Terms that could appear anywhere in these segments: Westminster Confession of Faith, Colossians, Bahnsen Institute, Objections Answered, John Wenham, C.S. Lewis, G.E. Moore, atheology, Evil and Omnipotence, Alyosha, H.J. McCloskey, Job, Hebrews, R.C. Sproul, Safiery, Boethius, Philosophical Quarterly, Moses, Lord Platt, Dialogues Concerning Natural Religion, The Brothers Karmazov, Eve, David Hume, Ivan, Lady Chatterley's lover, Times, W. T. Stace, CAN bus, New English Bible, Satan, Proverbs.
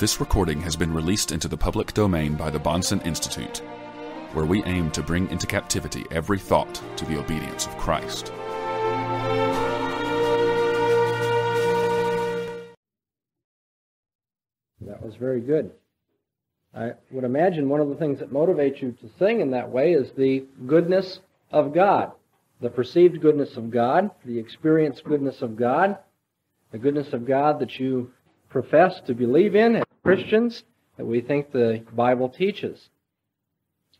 This recording has been released into the public domain by the Bahnsen Institute, where we aim to bring into captivity every thought to the obedience of Christ. That was very good. I would imagine one of the things that motivates you to sing in that way is the goodness of God, the perceived goodness of God, the experienced goodness of God, the goodness of God that you profess to believe in as Christians, that we think the Bible teaches.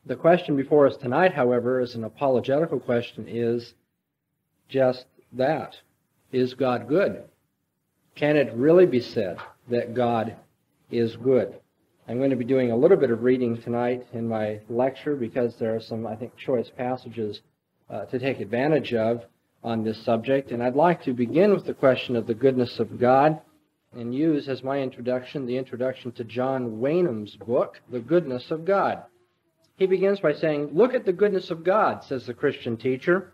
The question before us tonight, however, as an apologetical question, is just that. Is God good? Can it really be said that God is good? I'm going to be doing a little bit of reading tonight in my lecture because there are some, I think, choice passages to take advantage of on this subject. And I'd like to begin with the question of the goodness of God and use as my introduction the introduction to John Wenham's book, The Goodness of God. He begins by saying, "Look at the goodness of God," says the Christian teacher.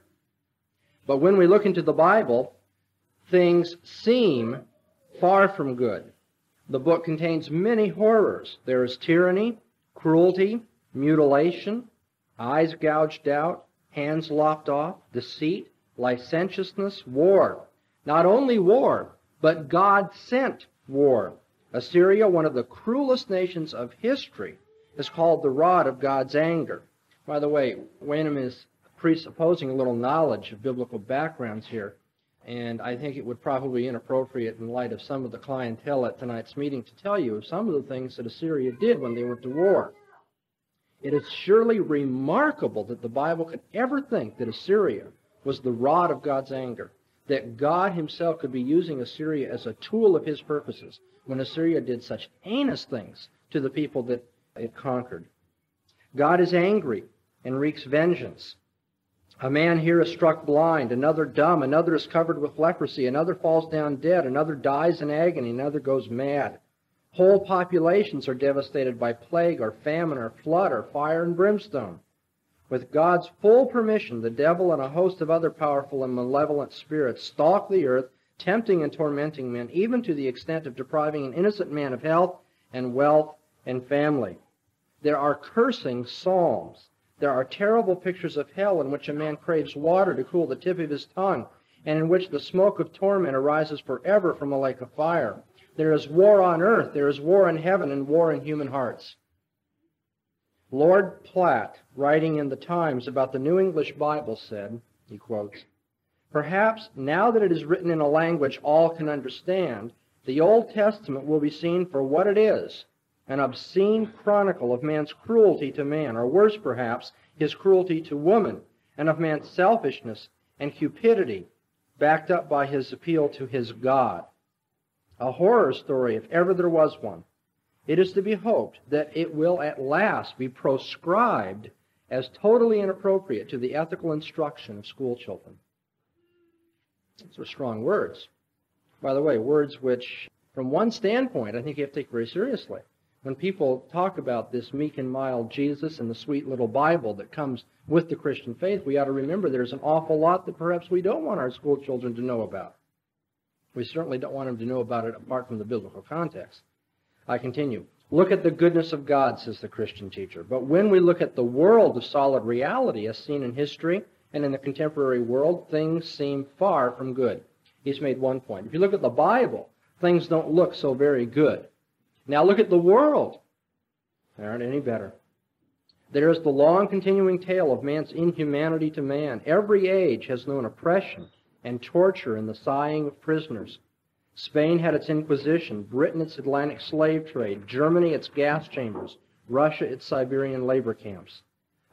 "But when we look into the Bible, things seem far from good. The book contains many horrors. There is tyranny, cruelty, mutilation, eyes gouged out, hands lopped off, deceit, licentiousness, war. Not only war, but God-sent war. Assyria, one of the cruelest nations of history, is called the rod of God's anger." By the way, Wenham is presupposing a little knowledge of biblical backgrounds here. And I think it would probably be inappropriate in light of some of the clientele at tonight's meeting to tell you of some of the things that Assyria did when they went to war. It is surely remarkable that the Bible could ever think that Assyria was the rod of God's anger, that God himself could be using Assyria as a tool of his purposes when Assyria did such heinous things to the people that it conquered. God is angry and wreaks vengeance. "A man here is struck blind, another dumb, another is covered with leprosy, another falls down dead, another dies in agony, another goes mad. Whole populations are devastated by plague or famine or flood or fire and brimstone. With God's full permission, the devil and a host of other powerful and malevolent spirits stalk the earth, tempting and tormenting men, even to the extent of depriving an innocent man of health and wealth and family. There are cursing psalms. There are terrible pictures of hell in which a man craves water to cool the tip of his tongue, and in which the smoke of torment arises forever from a lake of fire. There is war on earth, there is war in heaven, and war in human hearts." Lord Platt, writing in the Times about the New English Bible, said, he quotes, "Perhaps now that it is written in a language all can understand, the Old Testament will be seen for what it is, an obscene chronicle of man's cruelty to man, or worse perhaps, his cruelty to woman, and of man's selfishness and cupidity, backed up by his appeal to his God. A horror story, if ever there was one. It is to be hoped that it will at last be proscribed as totally inappropriate to the ethical instruction of school children." Those are strong words. By the way, words which, from one standpoint, I think you have to take very seriously. When people talk about this meek and mild Jesus and the sweet little Bible that comes with the Christian faith, we ought to remember there's an awful lot that perhaps we don't want our school children to know about. We certainly don't want them to know about it apart from the biblical context. I continue. "Look at the goodness of God," says the Christian teacher. "But when we look at the world of solid reality as seen in history and in the contemporary world, things seem far from good." He's made one point. If you look at the Bible, things don't look so very good. Now look at the world. They aren't any better. "There is the long continuing tale of man's inhumanity to man. Every age has known oppression and torture in the sighing of prisoners. Spain had its Inquisition, Britain its Atlantic slave trade, Germany its gas chambers, Russia its Siberian labor camps.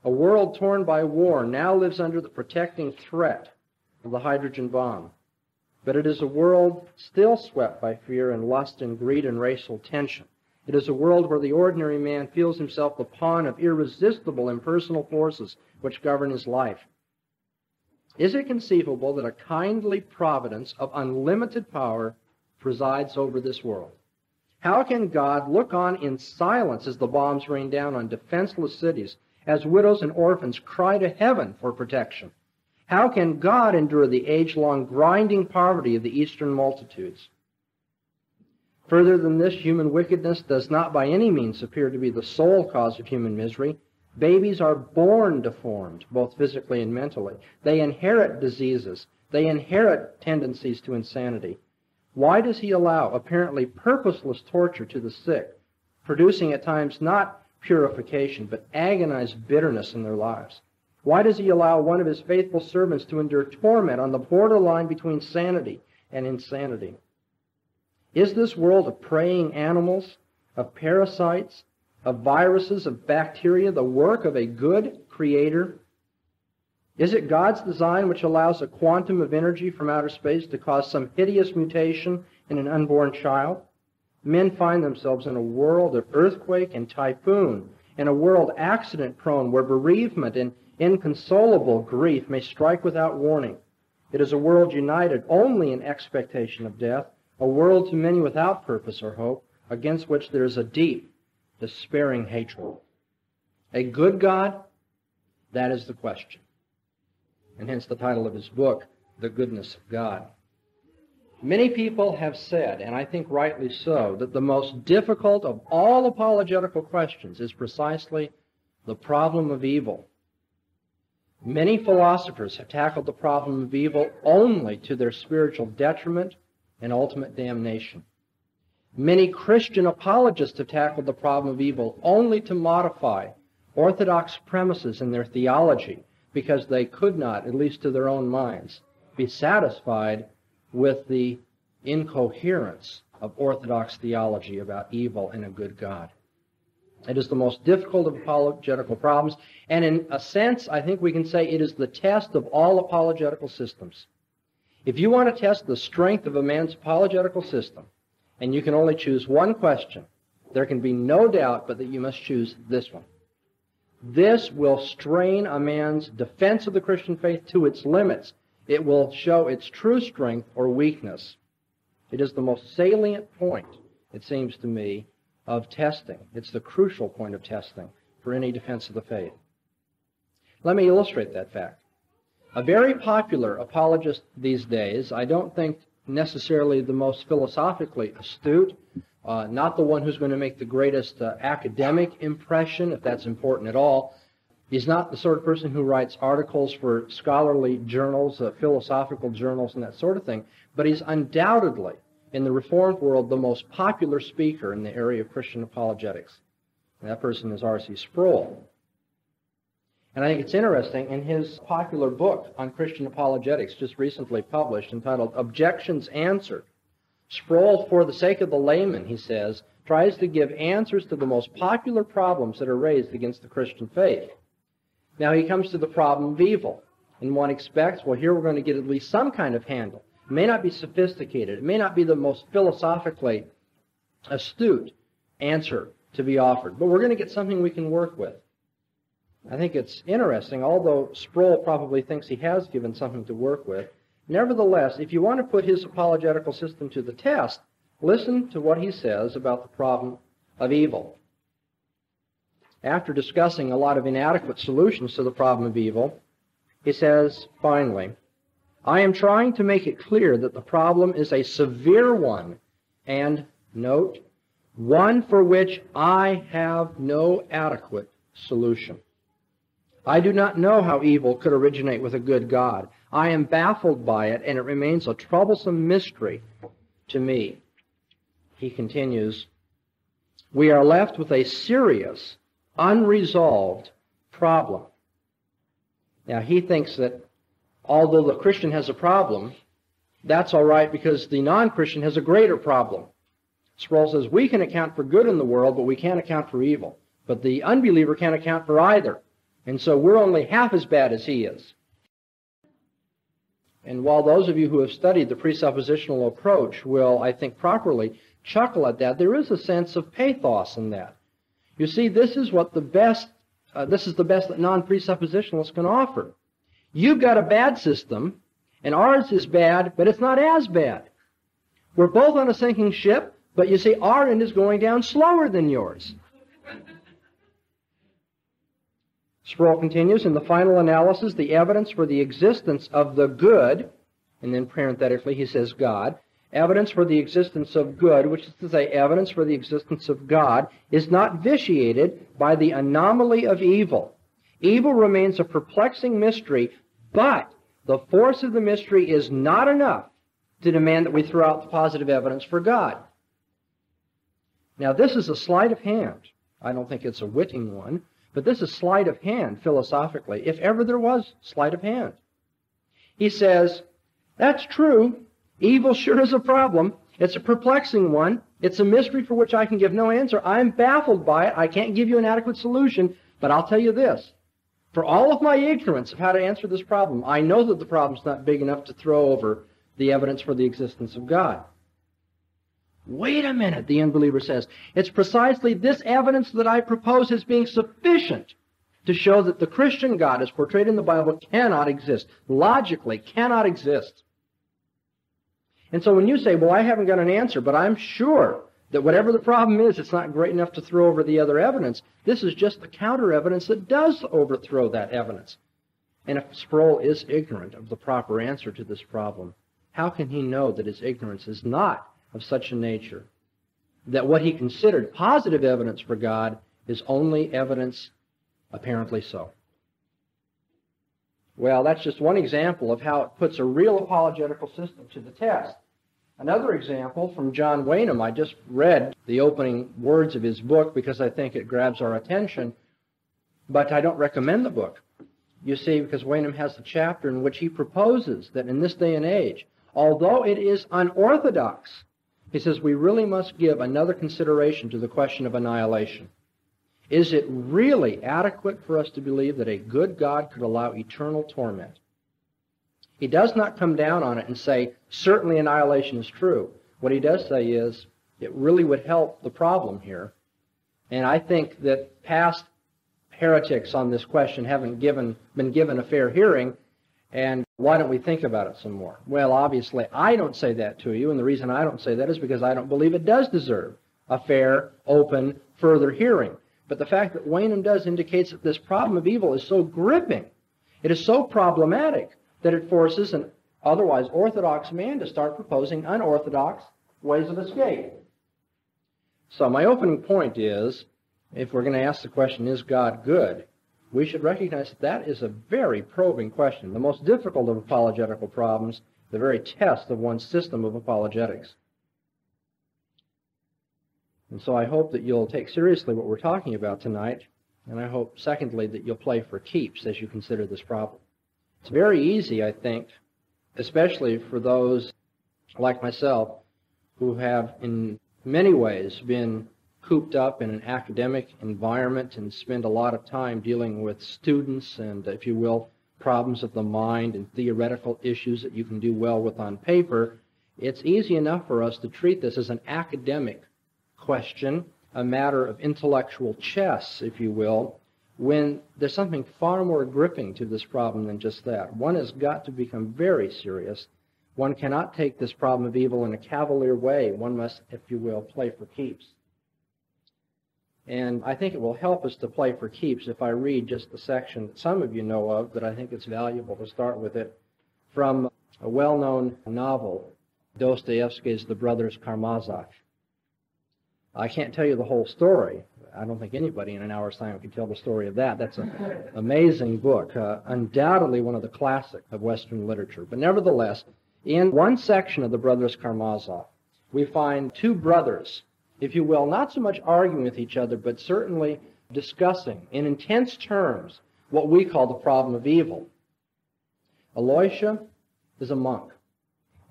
A world torn by war now lives under the protecting threat of the hydrogen bomb. But it is a world still swept by fear and lust and greed and racial tension. It is a world where the ordinary man feels himself the pawn of irresistible impersonal forces which govern his life. Is it conceivable that a kindly providence of unlimited power presides over this world? How can God look on in silence as the bombs rain down on defenseless cities, as widows and orphans cry to heaven for protection? How can God endure the age-long grinding poverty of the Eastern multitudes? Further than this, human wickedness does not by any means appear to be the sole cause of human misery. Babies are born deformed, both physically and mentally. They inherit diseases. They inherit tendencies to insanity. Why does he allow apparently purposeless torture to the sick, producing at times not purification, but agonized bitterness in their lives? Why does he allow one of his faithful servants to endure torment on the borderline between sanity and insanity? Is this world of preying animals, of parasites, of viruses, of bacteria, the work of a good creator? Is it God's design which allows a quantum of energy from outer space to cause some hideous mutation in an unborn child? Men find themselves in a world of earthquake and typhoon, in a world accident-prone where bereavement and inconsolable grief may strike without warning. It is a world united only in expectation of death, a world to many without purpose or hope, against which there is a deep, despairing hatred. A good God? That is the question. And hence the title of his book, The Goodness of God. Many people have said, and I think rightly so, that the most difficult of all apologetical questions is precisely the problem of evil. Many philosophers have tackled the problem of evil only to their spiritual detriment and ultimate damnation. Many Christian apologists have tackled the problem of evil only to modify orthodox premises in their theology, because they could not, at least to their own minds, be satisfied with the incoherence of orthodox theology about evil and a good God. It is the most difficult of apologetical problems, and in a sense, I think we can say it is the test of all apologetical systems. If you want to test the strength of a man's apologetical system, and you can only choose one question, there can be no doubt but that you must choose this one. This will strain a man's defense of the Christian faith to its limits. It will show its true strength or weakness. It is the most salient point, it seems to me, of testing. It's the crucial point of testing for any defense of the faith. Let me illustrate that fact. A very popular apologist these days, I don't think necessarily the most philosophically astute, not the one who's going to make the greatest academic impression, if that's important at all. He's not the sort of person who writes articles for scholarly journals, philosophical journals, and that sort of thing, but he's undoubtedly, in the Reformed world, the most popular speaker in the area of Christian apologetics. And that person is R.C. Sproul. And I think it's interesting, in his popular book on Christian apologetics, just recently published, entitled Objections Answered, Sproul, for the sake of the layman, he says, tries to give answers to the most popular problems that are raised against the Christian faith. Now he comes to the problem of evil, and one expects, well, here we're going to get at least some kind of handle. It may not be sophisticated, it may not be the most philosophically astute answer to be offered, but we're going to get something we can work with. I think it's interesting, although Sproul probably thinks he has given something to work with, nevertheless, if you want to put his apologetical system to the test, listen to what he says about the problem of evil. After discussing a lot of inadequate solutions to the problem of evil, he says, finally, I am trying to make it clear that the problem is a severe one, and, note, one for which I have no adequate solution. I do not know how evil could originate with a good God. I am baffled by it, and it remains a troublesome mystery to me. He continues, we are left with a serious, unresolved problem. Now, he thinks that although the Christian has a problem, that's all right because the non-Christian has a greater problem. Sproul says, we can account for good in the world, but we can't account for evil. But the unbeliever can't account for either. And so we're only half as bad as he is. And while those of you who have studied the presuppositional approach will, I think, properly chuckle at that, there is a sense of pathos in that. You see, this is the best that non-presuppositionalists can offer. You've got a bad system, and ours is bad, but it's not as bad. We're both on a sinking ship, but you see, our end is going down slower than yours. Sproul continues, in the final analysis, the evidence for the existence of the good, and then parenthetically he says God, Evidence for the existence of good, which is to say evidence for the existence of God, is not vitiated by the anomaly of evil. Evil remains a perplexing mystery, but the force of the mystery is not enough to demand that we throw out the positive evidence for God. Now, this is a sleight of hand. I don't think it's a witting one, but this is sleight of hand philosophically, if ever there was sleight of hand. He says, that's true. Evil sure is a problem. It's a perplexing one. It's a mystery for which I can give no answer. I'm baffled by it. I can't give you an adequate solution, but I'll tell you this. For all of my ignorance of how to answer this problem, I know that the problem's not big enough to throw over the evidence for the existence of God. Wait a minute, the unbeliever says. It's precisely this evidence that I propose as being sufficient to show that the Christian God, as portrayed in the Bible, cannot exist, logically cannot exist. And so when you say, well, I haven't got an answer, but I'm sure that whatever the problem is, it's not great enough to throw over the other evidence, this is just the counter evidence that does overthrow that evidence. And if Sproul is ignorant of the proper answer to this problem, how can he know that his ignorance is not of such a nature that what he considered positive evidence for God is only evidence apparently so? Well, that's just one example of how it puts a real apologetical system to the test. Another example from John Wenham. I just read the opening words of his book because I think it grabs our attention, but I don't recommend the book. You see, because Wenham has a chapter in which he proposes that in this day and age, although it is unorthodox, he says we really must give another consideration to the question of annihilation. Is it really adequate for us to believe that a good God could allow eternal torment? He does not come down on it and say, certainly annihilation is true. What he does say is, it really would help the problem here. And I think that past heretics on this question haven't been given a fair hearing, and why don't we think about it some more? Well, obviously, I don't say that to you, and the reason I don't say that is because I don't believe it does deserve a fair, open, further hearing. But the fact that Wenham does indicates that this problem of evil is so gripping, it is so problematic, that it forces an otherwise orthodox man to start proposing unorthodox ways of escape. So my opening point is, if we're going to ask the question, is God good, we should recognize that that is a very probing question, the most difficult of apologetical problems, the very test of one's system of apologetics. And so I hope that you'll take seriously what we're talking about tonight, and I hope, secondly, that you'll play for keeps as you consider this problem. It's very easy, I think, especially for those like myself who have in many ways been cooped up in an academic environment and spend a lot of time dealing with students and, if you will, problems of the mind and theoretical issues that you can do well with on paper. It's easy enough for us to treat this as an academic question, a matter of intellectual chess, if you will, when there's something far more gripping to this problem than just that. One has got to become very serious. One cannot take this problem of evil in a cavalier way. One must, if you will, play for keeps. And I think it will help us to play for keeps if I read just the section that some of you know of, but I think it's valuable to start with it, from a well-known novel, Dostoevsky's The Brothers Karmazov. I can't tell you the whole story. I don't think anybody in an hour's time can tell the story of that. That's an amazing book, undoubtedly one of the classics of Western literature. But nevertheless, in one section of The Brothers Karmazov, we find two brothers, if you will, not so much arguing with each other, but certainly discussing in intense terms what we call the problem of evil. Alyosha is a monk.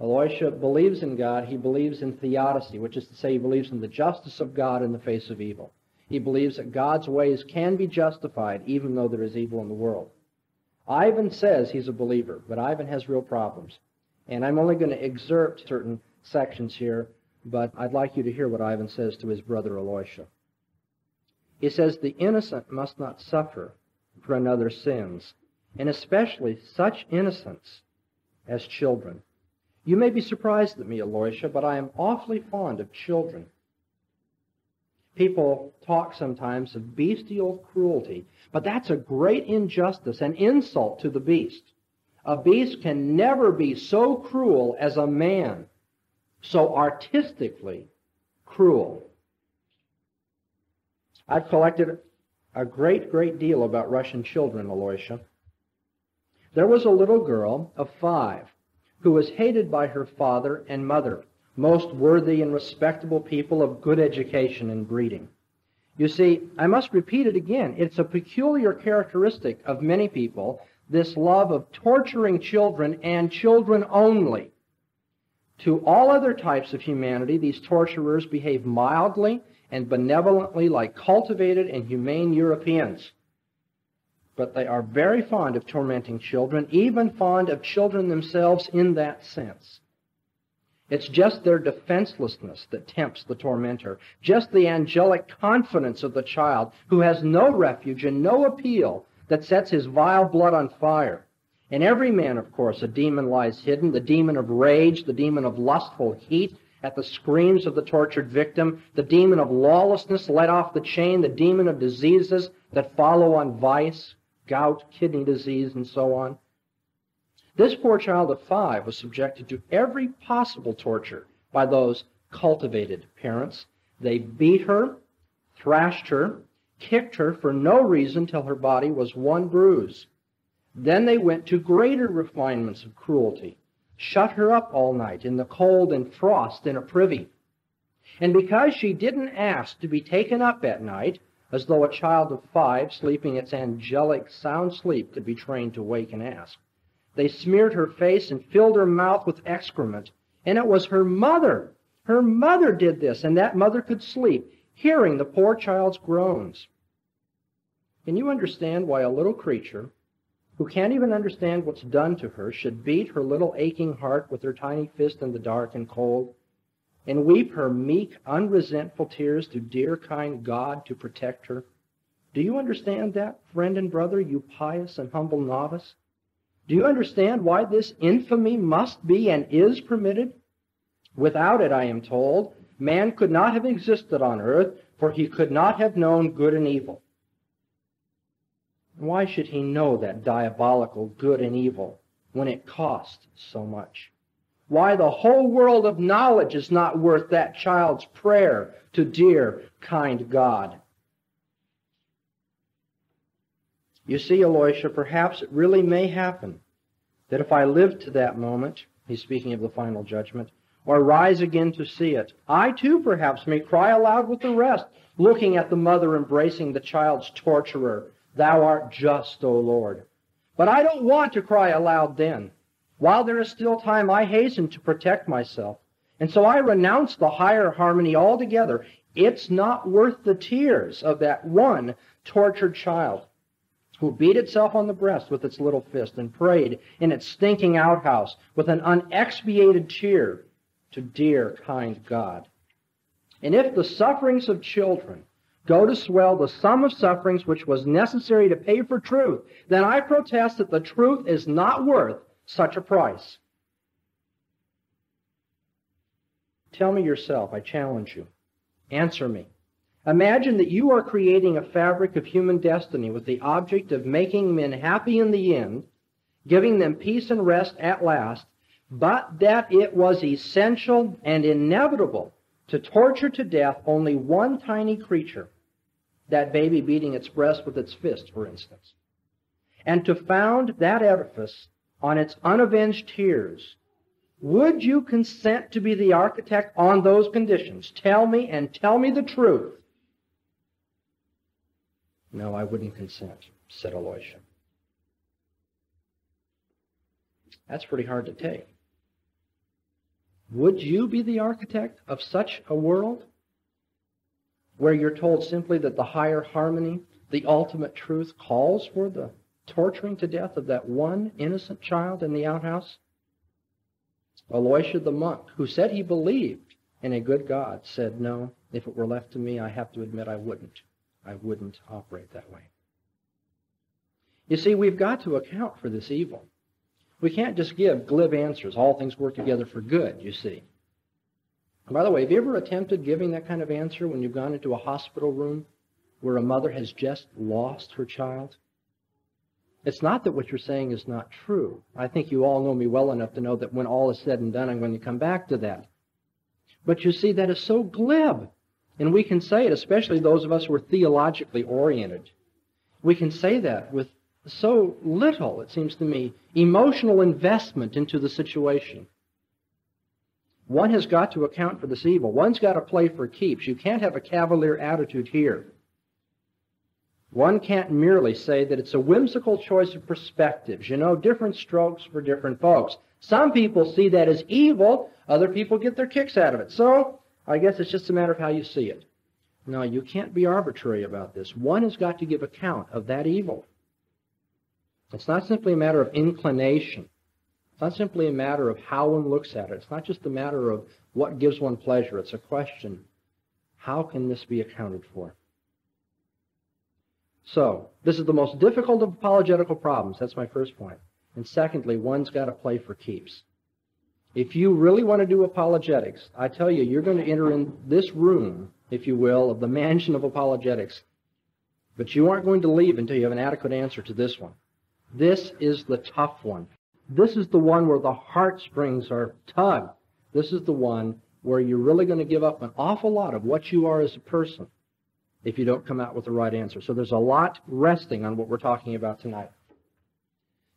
Alyosha believes in God. He believes in theodicy, which is to say he believes in the justice of God in the face of evil. He believes that God's ways can be justified even though there is evil in the world. Ivan says he's a believer, but Ivan has real problems. And I'm only going to excerpt certain sections here, but I'd like you to hear what Ivan says to his brother Alyosha. He says, "The innocent must not suffer for another's sins, and especially such innocents as children. You may be surprised at me, Alyosha, but I am awfully fond of children. People talk sometimes of bestial cruelty, but that's a great injustice, an insult to the beast. A beast can never be so cruel as a man. so artistically cruel. I've collected a great deal about Russian children, Alyosha. There was a little girl of 5 who was hated by her father and mother, most worthy and respectable people of good education and breeding. You see, I must repeat it again. It's a peculiar characteristic of many people, this love of torturing children and children only. To all other types of humanity, these torturers behave mildly and benevolently like cultivated and humane Europeans. But they are very fond of tormenting children, even fond of children themselves in that sense. It's just their defenselessness that tempts the tormentor, just the angelic confidence of the child who has no refuge and no appeal that sets his vile blood on fire. In every man, of course, a demon lies hidden, the demon of rage, the demon of lustful heat at the screams of the tortured victim, the demon of lawlessness let off the chain, the demon of diseases that follow on vice, gout, kidney disease, and so on. This poor child of 5 was subjected to every possible torture by those cultivated parents. They beat her, thrashed her, kicked her for no reason till her body was one bruise. Then they went to greater refinements of cruelty, shut her up all night in the cold and frost in a privy. And because she didn't ask to be taken up at night, as though a child of 5 sleeping its angelic sound sleep could be trained to wake and ask, they smeared her face and filled her mouth with excrement. And it was her mother. Her mother did this, and that mother could sleep, hearing the poor child's groans. Can you understand why a little creature who can't even understand what's done to her should beat her little aching heart with her tiny fist in the dark and cold and weep her meek, unresentful tears to dear, kind God to protect her? Do you understand that, friend and brother, you pious and humble novice? Do you understand why this infamy must be and is permitted? Without it, I am told, man could not have existed on earth, for he could not have known good and evil. Why should he know that diabolical good and evil when it costs so much? Why the whole world of knowledge is not worth that child's prayer to dear, kind God? You see, Alyosha, perhaps it really may happen that if I live to that moment, he's speaking of the final judgment, or rise again to see it, I too perhaps may cry aloud with the rest, looking at the mother embracing the child's torturer, "Thou art just, O Lord." But I don't want to cry aloud then. While there is still time, I hasten to protect myself. And so I renounce the higher harmony altogether. It's not worth the tears of that one tortured child who beat itself on the breast with its little fist and prayed in its stinking outhouse with an unexpiated tear to dear, kind God. And if the sufferings of children go to swell the sum of sufferings which was necessary to pay for truth, then I protest that the truth is not worth such a price. Tell me yourself, I challenge you. Answer me. Imagine that you are creating a fabric of human destiny with the object of making men happy in the end, giving them peace and rest at last, but that it was essential and inevitable to torture to death only one tiny creature, that baby beating its breast with its fist, for instance, and to found that edifice on its unavenged tears. Would you consent to be the architect on those conditions? Tell me, and tell me the truth. "No, I wouldn't consent," said Alyosha. That's pretty hard to take. Would you be the architect of such a world where you're told simply that the higher harmony, the ultimate truth, calls for the torturing to death of that one innocent child in the outhouse? Alyosha the monk, who said he believed in a good God, said, "No, if it were left to me, I have to admit I wouldn't. I wouldn't operate that way." You see, we've got to account for this evil. We can't just give glib answers. All things work together for good, you see. And by the way, have you ever attempted giving that kind of answer when you've gone into a hospital room where a mother has just lost her child? It's not that what you're saying is not true. I think you all know me well enough to know that when all is said and done, I'm going to come back to that. But you see, that is so glib. And we can say it, especially those of us who are theologically oriented. We can say that with so little, it seems to me, emotional investment into the situation. One has got to account for this evil. One's got to play for keeps. You can't have a cavalier attitude here. One can't merely say that it's a whimsical choice of perspectives. You know, different strokes for different folks. Some people see that as evil. Other people get their kicks out of it. So, I guess it's just a matter of how you see it. No, you can't be arbitrary about this. One has got to give account of that evil. It's not simply a matter of inclination. It's not simply a matter of how one looks at it. It's not just a matter of what gives one pleasure. It's a question, how can this be accounted for? So, this is the most difficult of apologetical problems. That's my first point. And secondly, one's got to play for keeps. If you really want to do apologetics, I tell you, you're going to enter in this room, if you will, of the mansion of apologetics. But you aren't going to leave until you have an adequate answer to this one. This is the tough one. This is the one where the heartstrings are tugged. This is the one where you're really going to give up an awful lot of what you are as a person if you don't come out with the right answer. So there's a lot resting on what we're talking about tonight.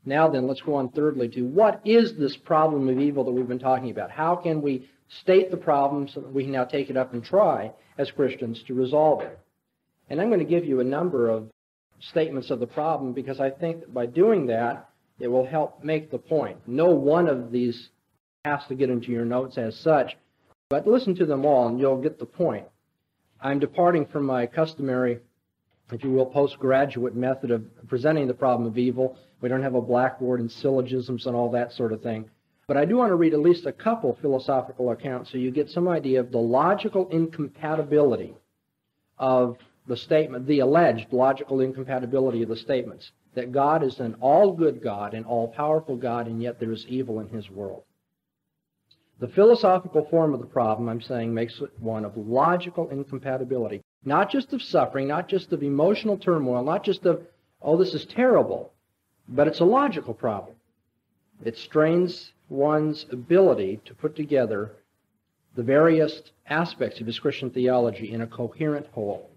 Now then, let's go on thirdly to what is this problem of evil that we've been talking about? How can we state the problem so that we can now take it up and try, as Christians, to resolve it? And I'm going to give you a number of statements of the problem because I think that by doing that, it will help make the point. No one of these has to get into your notes as such, but listen to them all and you'll get the point. I'm departing from my customary, if you will, postgraduate method of presenting the problem of evil. We don't have a blackboard and syllogisms and all that sort of thing. But I do want to read at least a couple philosophical accounts so you get some idea of the logical incompatibility of the statement, the alleged logical incompatibility of the statements, that God is an all-good God, an all-powerful God, and yet there is evil in his world. The philosophical form of the problem, I'm saying, makes it one of logical incompatibility. Not just of suffering, not just of emotional turmoil, not just of, oh, this is terrible, but it's a logical problem. It strains one's ability to put together the various aspects of his Christian theology in a coherent whole.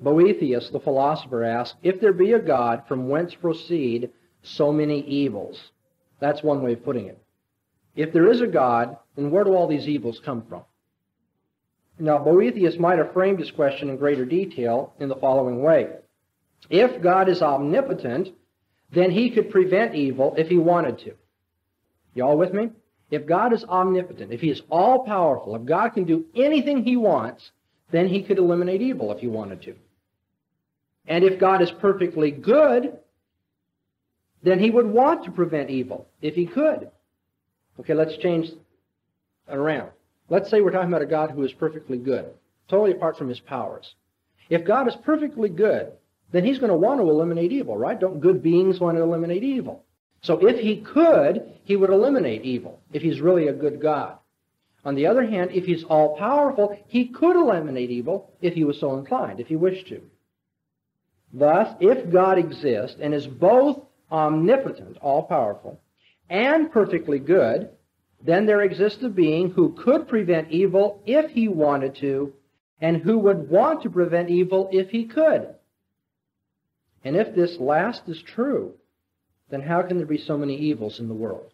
Boethius, the philosopher, asked, if there be a God, from whence proceed so many evils? That's one way of putting it. If there is a God, then where do all these evils come from? Now, Boethius might have framed his question in greater detail in the following way. If God is omnipotent, then he could prevent evil if he wanted to. You all with me? If God is omnipotent, if he is all-powerful, if God can do anything he wants, then he could eliminate evil if he wanted to. And if God is perfectly good, then he would want to prevent evil if he could. Okay, let's change around. Let's say we're talking about a God who is perfectly good, totally apart from his powers. If God is perfectly good, then he's going to want to eliminate evil, right? Don't good beings want to eliminate evil? So if he could, he would eliminate evil, if he's really a good God. On the other hand, if he's all-powerful, he could eliminate evil if he was so inclined, if he wished to. Thus, if God exists and is both omnipotent, all-powerful, and perfectly good, then there exists a being who could prevent evil if he wanted to, and who would want to prevent evil if he could. And if this last is true, then how can there be so many evils in the world?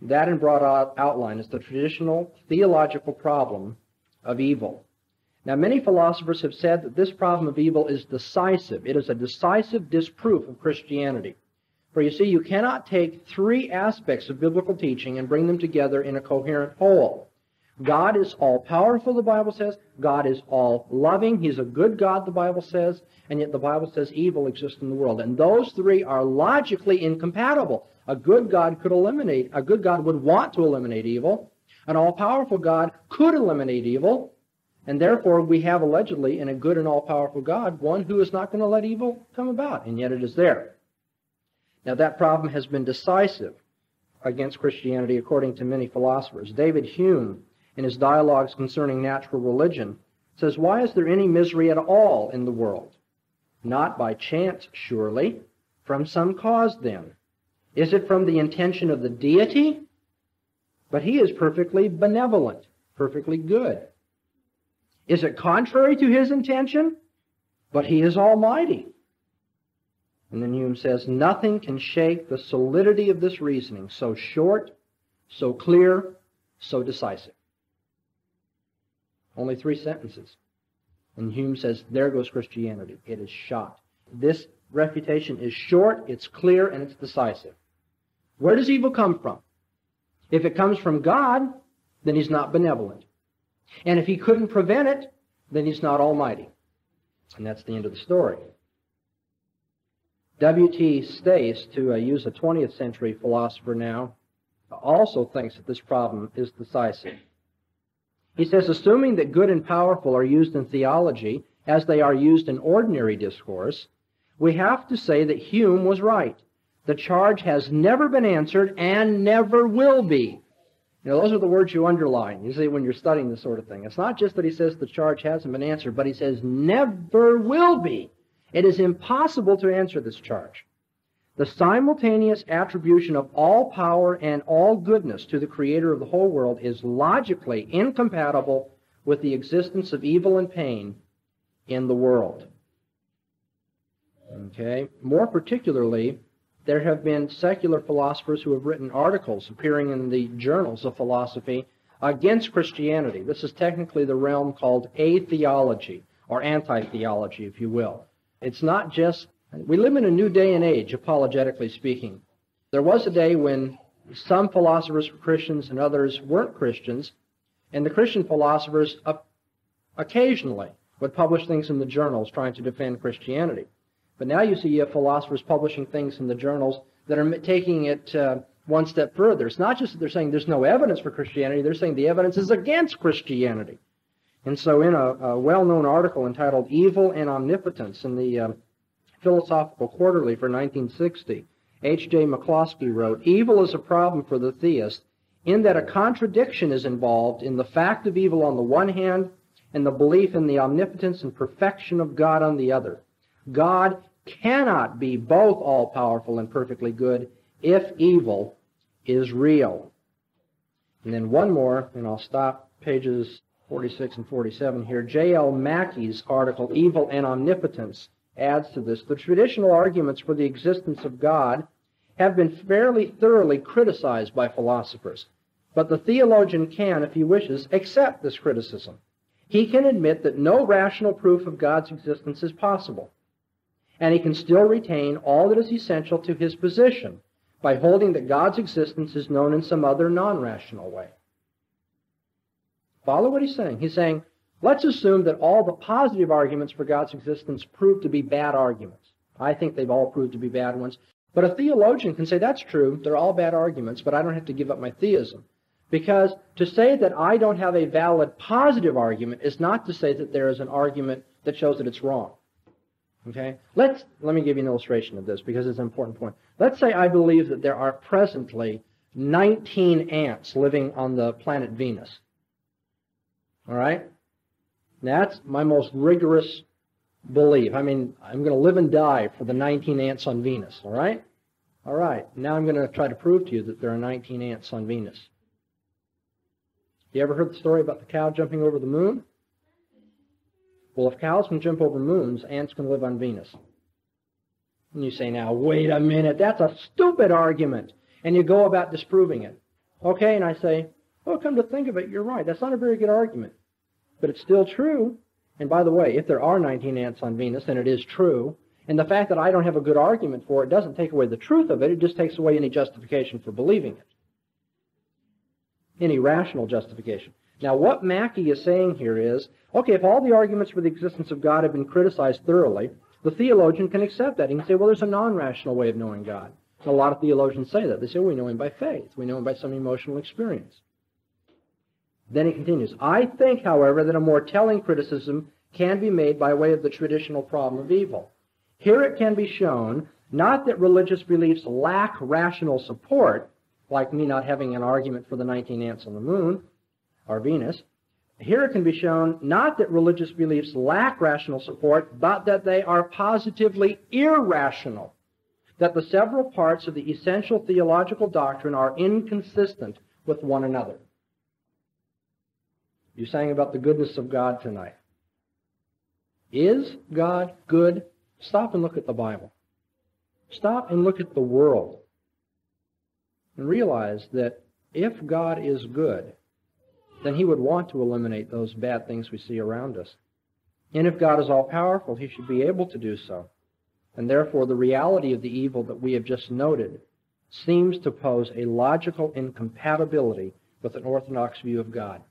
That in broad outline is the traditional theological problem of evil. Now, many philosophers have said that this problem of evil is decisive. It is a decisive disproof of Christianity. For you see, you cannot take three aspects of biblical teaching and bring them together in a coherent whole. God is all-powerful, the Bible says. God is all-loving. He's a good God, the Bible says. And yet the Bible says evil exists in the world. And those three are logically incompatible. A good God could eliminate, a good God would want to eliminate evil. An all-powerful God could eliminate evil. And therefore we have allegedly in a good and all-powerful God one who is not going to let evil come about. And yet it is there. Now that problem has been decisive against Christianity according to many philosophers. David Hume, in his Dialogues Concerning Natural Religion, says, why is there any misery at all in the world? Not by chance, surely. From some cause, then. Is it from the intention of the deity? But he is perfectly benevolent, perfectly good. Is it contrary to his intention? But he is almighty. And then Hume says, nothing can shake the solidity of this reasoning, so short, so clear, so decisive. Only three sentences. And Hume says, there goes Christianity. It is shot. This refutation is short, it's clear, and it's decisive. Where does evil come from? If it comes from God, then he's not benevolent. And if he couldn't prevent it, then he's not almighty. And that's the end of the story. W. T. Stace, to use a 20th century philosopher now, also thinks that this problem is decisive. He says, assuming that good and powerful are used in theology as they are used in ordinary discourse, we have to say that Hume was right. The charge has never been answered and never will be. You know, those are the words you underline, you see, when you're studying this sort of thing. It's not just that he says the charge hasn't been answered, but he says never will be. It is impossible to answer this charge. The simultaneous attribution of all power and all goodness to the creator of the whole world is logically incompatible with the existence of evil and pain in the world. Okay, more particularly, there have been secular philosophers who have written articles appearing in the journals of philosophy against Christianity. This is technically the realm called atheology, or anti-theology, if you will. It's not just... We live in a new day and age, apologetically speaking. There was a day when some philosophers were Christians and others weren't Christians, and the Christian philosophers occasionally would publish things in the journals trying to defend Christianity. But now you see you have philosophers publishing things in the journals that are taking it one step further. It's not just that they're saying there's no evidence for Christianity. They're saying the evidence is against Christianity. And so in a well-known article entitled Evil and Omnipotence in the Philosophical Quarterly for 1960, H.J. McCloskey wrote, "Evil is a problem for the theist in that a contradiction is involved in the fact of evil on the one hand and the belief in the omnipotence and perfection of God on the other. God cannot be both all-powerful and perfectly good if evil is real." And then one more, and I'll stop, pages 46 and 47 here. J.L. Mackie's article, Evil and Omnipotence, adds to this. The traditional arguments for the existence of God have been fairly thoroughly criticized by philosophers, but the theologian can, if he wishes, accept this criticism. He can admit that no rational proof of God's existence is possible, and he can still retain all that is essential to his position by holding that God's existence is known in some other non-rational way. Follow what he's saying. He's saying, let's assume that all the positive arguments for God's existence prove to be bad arguments. I think they've all proved to be bad ones. But a theologian can say, that's true, they're all bad arguments, but I don't have to give up my theism. Because to say that I don't have a valid positive argument is not to say that there is an argument that shows that it's wrong. Okay, let me give you an illustration of this because it's an important point. Let's say I believe that there are presently 19 ants living on the planet Venus. All right? Now, that's my most rigorous belief. I mean, I'm going to live and die for the 19 ants on Venus. All right? All right. Now I'm going to try to prove to you that there are 19 ants on Venus. You ever heard the story about the cow jumping over the moon? Well, if cows can jump over moons, ants can live on Venus. And you say, now, wait a minute, that's a stupid argument. And you go about disproving it. Okay, and I say, oh, come to think of it, you're right. That's not a very good argument. But it's still true. And by the way, if there are 19 ants on Venus, then it is true. And the fact that I don't have a good argument for it doesn't take away the truth of it. It just takes away any justification for believing it. Any rational justification. Now, what Mackey is saying here is, okay, if all the arguments for the existence of God have been criticized thoroughly, the theologian can accept that. He can say, well, there's a non-rational way of knowing God. And a lot of theologians say that. They say, well, we know him by faith. We know him by some emotional experience. Then he continues, I think, however, that a more telling criticism can be made by way of the traditional problem of evil. Here it can be shown, not that religious beliefs lack rational support, like me not having an argument for the 19 ants on the moon, or Venus. Here it can be shown not that religious beliefs lack rational support, but that they are positively irrational, that the several parts of the essential theological doctrine are inconsistent with one another. You sang about the goodness of God tonight. Is God good? Stop and look at the Bible. Stop and look at the world. And realize that if God is good, then he would want to eliminate those bad things we see around us. And if God is all-powerful, he should be able to do so. And therefore, the reality of the evil that we have just noted seems to pose a logical incompatibility with an orthodox view of God.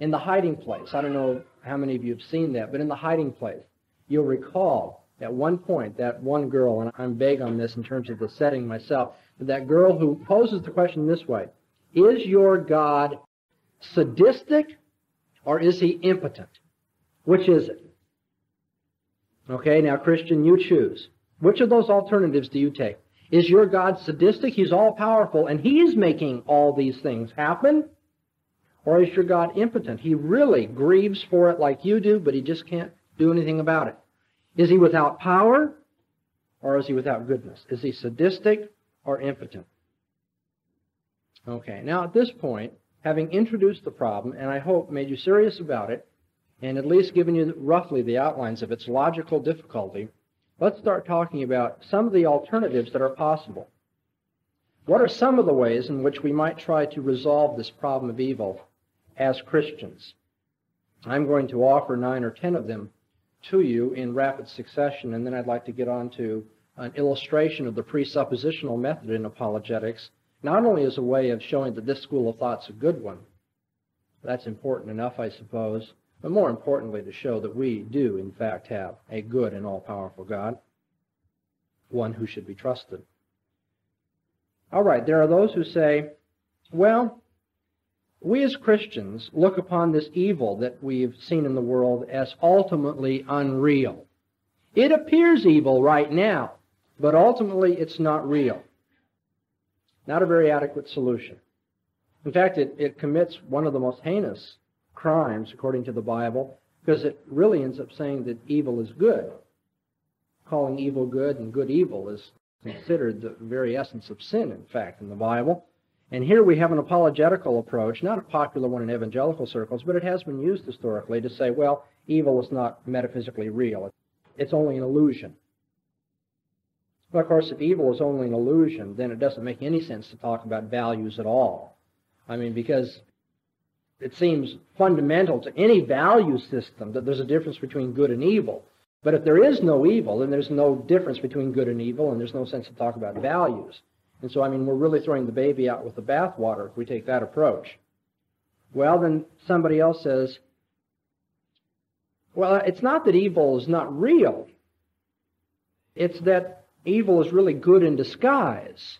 In The Hiding Place, I don't know how many of you have seen that, but in The Hiding Place, you'll recall at one point that one girl, and I'm vague on this in terms of the setting myself, but that girl who poses the question this way, is your God sadistic or is he impotent? Which is it? Okay, now Christian, you choose. Which of those alternatives do you take? Is your God sadistic? He's all-powerful and he's making all these things happen. Or is your God impotent? He really grieves for it like you do, but he just can't do anything about it. Is he without power or is he without goodness? Is he sadistic or impotent? Okay, now at this point, having introduced the problem, and I hope made you serious about it, and at least given you roughly the outlines of its logical difficulty, let's start talking about some of the alternatives that are possible. What are some of the ways in which we might try to resolve this problem of evil as Christians? I'm going to offer 9 or 10 of them to you in rapid succession, and then I'd like to get on to an illustration of the presuppositional method in apologetics, not only as a way of showing that this school of thought's a good one, that's important enough, I suppose, but more importantly to show that we do, in fact, have a good and all-powerful God, one who should be trusted. All right, there are those who say, well, we as Christians look upon this evil that we've seen in the world as ultimately unreal. It appears evil right now, but ultimately it's not real. Not a very adequate solution. In fact, it commits one of the most heinous crimes, according to the Bible, because it really ends up saying that evil is good. Calling evil good and good evil is considered the very essence of sin, in fact, in the Bible. And here we have an apologetical approach, not a popular one in evangelical circles, but it has been used historically to say, well, evil is not metaphysically real. It's only an illusion. Well, of course, if evil is only an illusion, then it doesn't make any sense to talk about values at all. I mean, because it seems fundamental to any value system that there's a difference between good and evil. But if there is no evil, then there's no difference between good and evil, and there's no sense to talk about values. And so, I mean, we're really throwing the baby out with the bathwater if we take that approach. Well, then somebody else says, well, it's not that evil is not real. It's that evil is really good in disguise.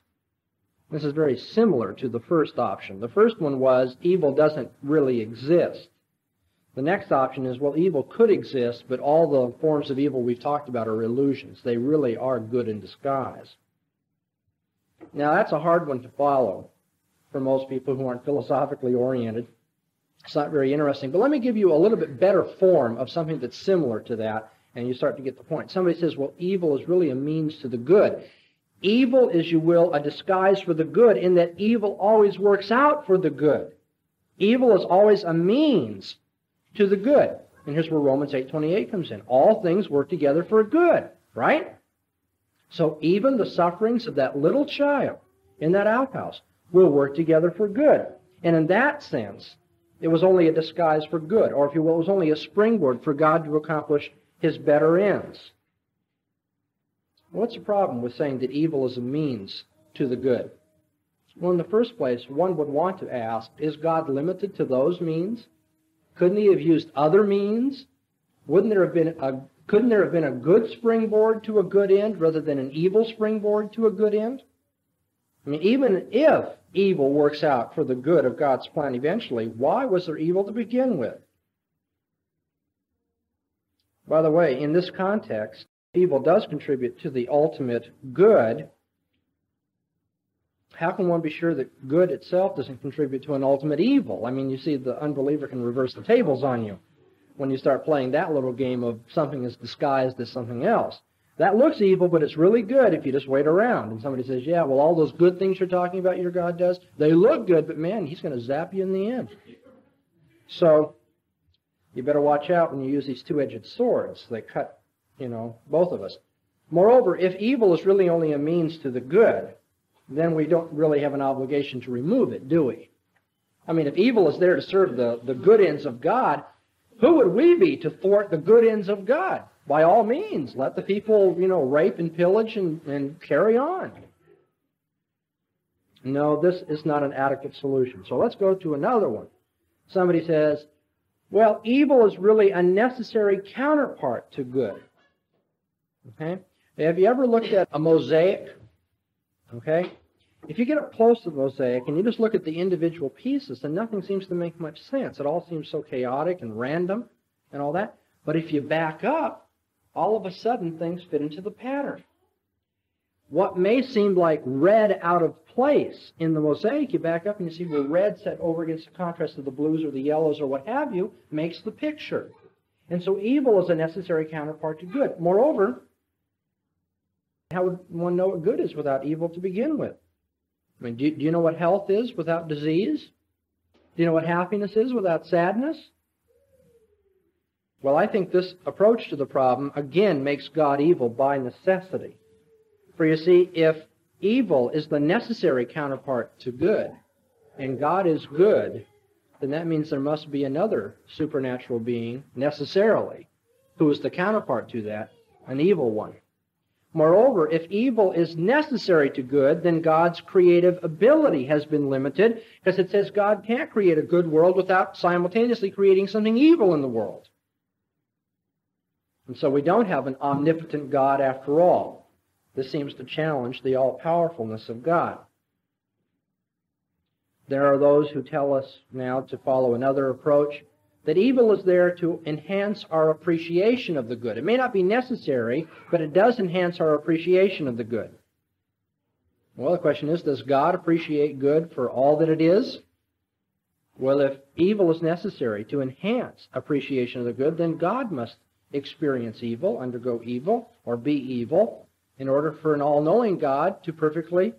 This is very similar to the first option. The first one was evil doesn't really exist. The next option is, well, evil could exist, but all the forms of evil we've talked about are illusions. They really are good in disguise. Now, that's a hard one to follow for most people who aren't philosophically oriented. It's not very interesting, but let me give you a little bit better form of something that's similar to that, and you start to get the point. Somebody says, well, evil is really a means to the good. Evil is, you will, a disguise for the good in that evil always works out for the good. Evil is always a means to the good. And here's where Romans 8:28 comes in. All things work together for good, right? So even the sufferings of that little child in that outhouse will work together for good. And in that sense, it was only a disguise for good, or if you will, it was only a springboard for God to accomplish his better ends. What's the problem with saying that evil is a means to the good? Well, in the first place, one would want to ask, is God limited to those means? Couldn't he have used other means? Couldn't there have been a good springboard to a good end rather than an evil springboard to a good end? I mean, even if evil works out for the good of God's plan eventually, why was there evil to begin with? By the way, in this context, evil does contribute to the ultimate good. How can one be sure that good itself doesn't contribute to an ultimate evil? I mean, you see, the unbeliever can reverse the tables on you when you start playing that little game of something is disguised as something else. That looks evil, but it's really good if you just wait around. And somebody says, yeah, well, all those good things you're talking about your God does, they look good, but man, he's going to zap you in the end. So you better watch out when you use these two-edged swords. They cut, you know, both of us. Moreover, if evil is really only a means to the good, then we don't really have an obligation to remove it, do we? I mean, if evil is there to serve the good ends of God, who would we be to thwart the good ends of God? By all means, let the people, you know, rape and pillage and carry on. No, this is not an adequate solution. So let's go to another one. Somebody says, well, evil is really a necessary counterpart to good. Okay? Have you ever looked at a mosaic? Okay? If you get up close to the mosaic and you just look at the individual pieces, then nothing seems to make much sense. It all seems so chaotic and random and all that. But if you back up, all of a sudden things fit into the pattern. What may seem like red out of place in the mosaic, you back up and you see where red set over against the contrast of the blues or the yellows or what have you makes the picture. And so evil is a necessary counterpart to good. Moreover, how would one know what good is without evil to begin with? I mean, do you know what health is without disease? Do you know what happiness is without sadness? Well, I think this approach to the problem, again, makes God evil by necessity. For you see, if evil is the necessary counterpart to good, and God is good, then that means there must be another supernatural being, necessarily, who is the counterpart to that, an evil one. Moreover, if evil is necessary to good, then God's creative ability has been limited, because it says God can't create a good world without simultaneously creating something evil in the world. And so we don't have an omnipotent God after all. This seems to challenge the all-powerfulness of God. There are those who tell us now to follow another approach, that evil is there to enhance our appreciation of the good. It may not be necessary, but it does enhance our appreciation of the good. Well, the question is, does God appreciate good for all that it is? Well, if evil is necessary to enhance appreciation of the good, then God must experience evil, undergo evil, or be evil, in order for an all-knowing God to perfectly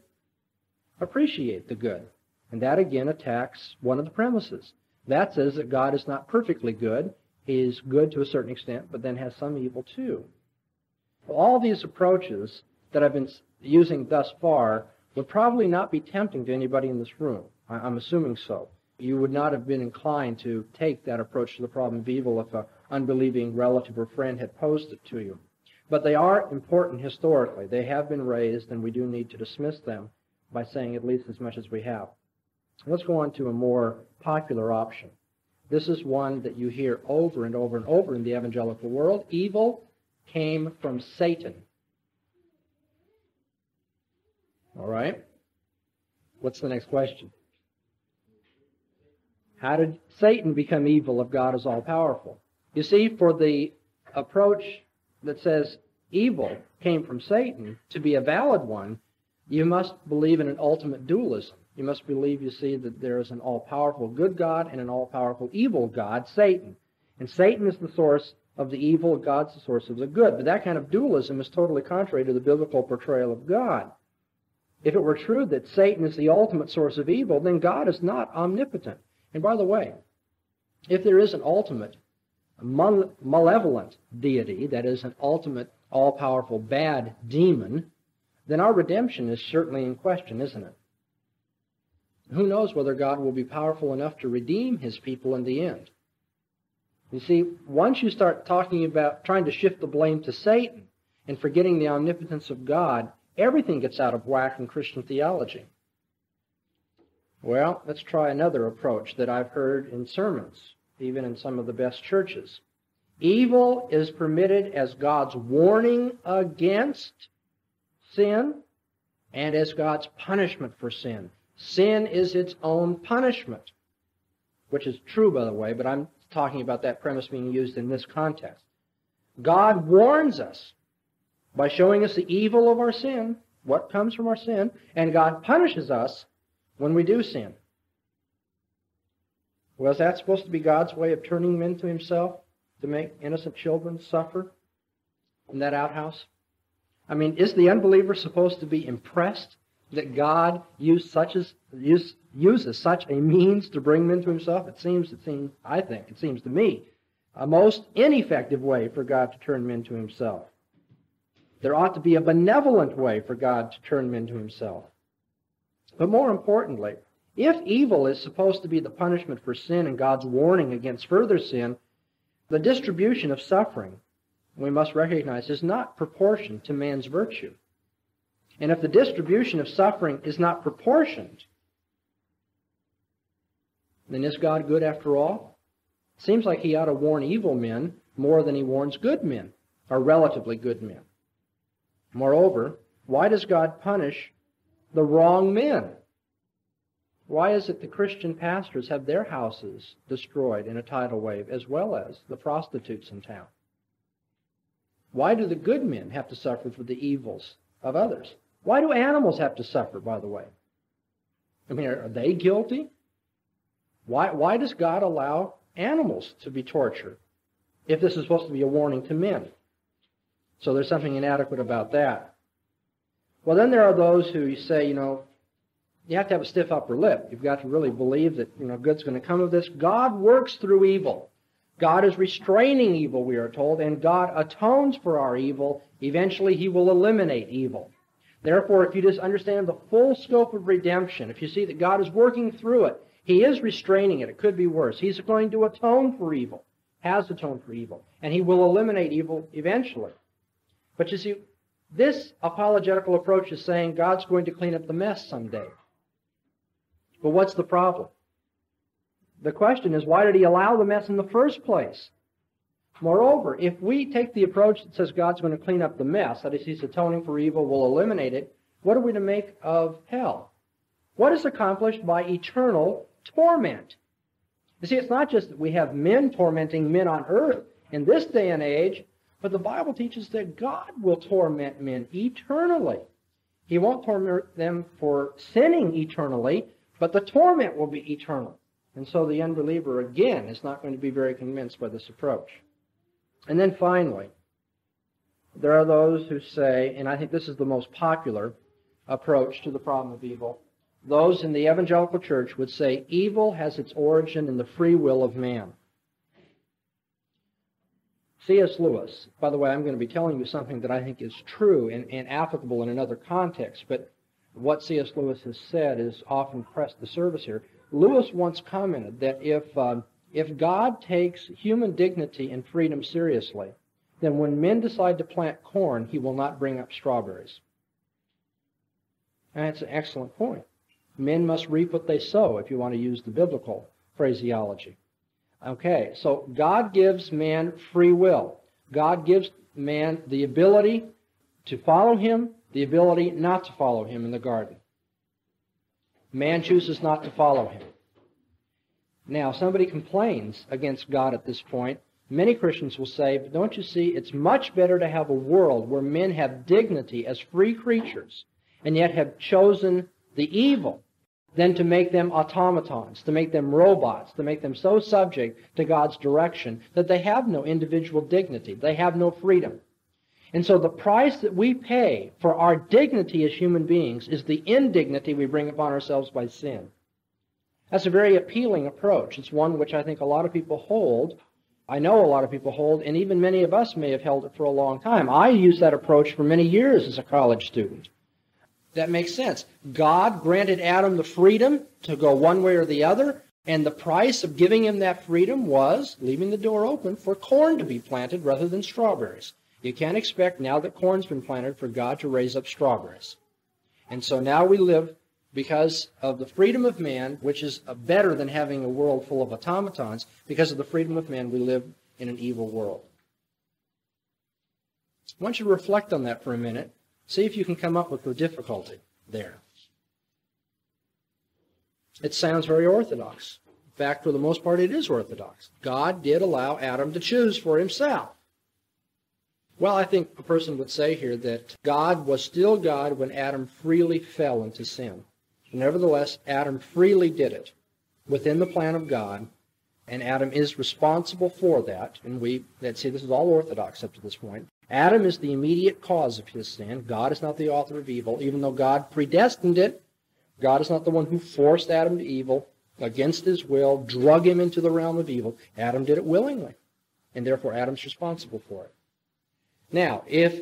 appreciate the good. And that, again, attacks one of the premises. That says that God is not perfectly good. He is good to a certain extent, but then has some evil too. All these approaches that I've been using thus far would probably not be tempting to anybody in this room. I'm assuming so. You would not have been inclined to take that approach to the problem of evil if an unbelieving relative or friend had posed it to you. But they are important historically. They have been raised, and we do need to dismiss them by saying at least as much as we have. Let's go on to a more popular option. This is one that you hear over and over and over in the evangelical world. Evil came from Satan. All right. What's the next question? How did Satan become evil if God is all-powerful? You see, for the approach that says evil came from Satan to be a valid one, you must believe in an ultimate dualism. You must believe, you see, that there is an all-powerful good God and an all-powerful evil God, Satan. And Satan is the source of the evil, God's the source of the good. But that kind of dualism is totally contrary to the biblical portrayal of God. If it were true that Satan is the ultimate source of evil, then God is not omnipotent. And by the way, if there is an ultimate malevolent deity, that is, an ultimate all-powerful bad demon, then our redemption is certainly in question, isn't it? Who knows whether God will be powerful enough to redeem his people in the end? You see, once you start talking about trying to shift the blame to Satan and forgetting the omnipotence of God, everything gets out of whack in Christian theology. Well, let's try another approach that I've heard in sermons, even in some of the best churches. Evil is permitted as God's warning against sin and as God's punishment for sin. Sin is its own punishment, which is true, by the way, but I'm talking about that premise being used in this context. God warns us by showing us the evil of our sin, what comes from our sin, and God punishes us when we do sin. Well, is that supposed to be God's way of turning men to himself, to make innocent children suffer in that outhouse? I mean, is the unbeliever supposed to be impressed that God uses such a means to bring men to himself? It seems to me, a most ineffective way for God to turn men to himself. There ought to be a benevolent way for God to turn men to himself. But more importantly, if evil is supposed to be the punishment for sin and God's warning against further sin, the distribution of suffering, we must recognize, is not proportioned to man's virtue. And if the distribution of suffering is not proportioned, then is God good after all? It seems like he ought to warn evil men more than he warns good men, or relatively good men. Moreover, why does God punish the wrong men? Why is it the Christian pastors have their houses destroyed in a tidal wave, as well as the prostitutes in town? Why do the good men have to suffer for the evils of others? Why do animals have to suffer, by the way? I mean, are they guilty? Why does God allow animals to be tortured if this is supposed to be a warning to men? So there's something inadequate about that. Well, then there are those who say, you have to have a stiff upper lip. You've got to really believe that, good's going to come of this. God works through evil. God is restraining evil, we are told, and God atones for our evil. Eventually, he will eliminate evil. Therefore, if you just understand the full scope of redemption, if you see that God is working through it, he is restraining it. It could be worse. He's going to atone for evil, has atoned for evil, and he will eliminate evil eventually. But you see, this apologetical approach is saying God's going to clean up the mess someday. But what's the problem? The question is, why did he allow the mess in the first place? Moreover, if we take the approach that says God's going to clean up the mess, that is, he's atoning for evil, will eliminate it, what are we to make of hell? What is accomplished by eternal torment? You see, it's not just that we have men tormenting men on earth in this day and age, but the Bible teaches that God will torment men eternally. He won't torment them for sinning eternally, but the torment will be eternal. And so the unbeliever, again, is not going to be very convinced by this approach. And then finally, there are those who say, and I think this is the most popular approach to the problem of evil, those in the evangelical church would say evil has its origin in the free will of man. C.S. Lewis, by the way, I'm going to be telling you something that I think is true and applicable in another context, but what C.S. Lewis has said is often pressed the service here. Lewis once commented that if God takes human dignity and freedom seriously, then when men decide to plant corn, he will not bring up strawberries. And that's an excellent point. Men must reap what they sow, if you want to use the biblical phraseology. Okay, so God gives man free will. God gives man the ability to follow him, the ability not to follow him in the garden. Man chooses not to follow him. Now, somebody complains against God at this point. Many Christians will say, but don't you see, it's much better to have a world where men have dignity as free creatures and yet have chosen the evil than to make them automatons, to make them robots, to make them so subject to God's direction that they have no individual dignity, they have no freedom. And so the price that we pay for our dignity as human beings is the indignity we bring upon ourselves by sin. That's a very appealing approach. It's one which I think a lot of people hold. I know a lot of people hold, and even many of us may have held it for a long time. I used that approach for many years as a college student. That makes sense. God granted Adam the freedom to go one way or the other, and the price of giving him that freedom was leaving the door open for corn to be planted rather than strawberries. You can't expect, now that corn's been planted, for God to raise up strawberries. And so now we live because of the freedom of man, which is better than having a world full of automatons. Because of the freedom of man, we live in an evil world. I want you to reflect on that for a minute. See if you can come up with the difficulty there. It sounds very orthodox. In fact, for the most part, it is orthodox. God did allow Adam to choose for himself. Well, I think a person would say here that God was still God when Adam freely fell into sin. Nevertheless, Adam freely did it within the plan of God, and Adam is responsible for that. And we, let's see, this is all orthodox up to this point. Adam is the immediate cause of his sin. God is not the author of evil. Even though God predestined it, God is not the one who forced Adam to evil, against his will, drug him into the realm of evil. Adam did it willingly, and therefore Adam's responsible for it. Now, if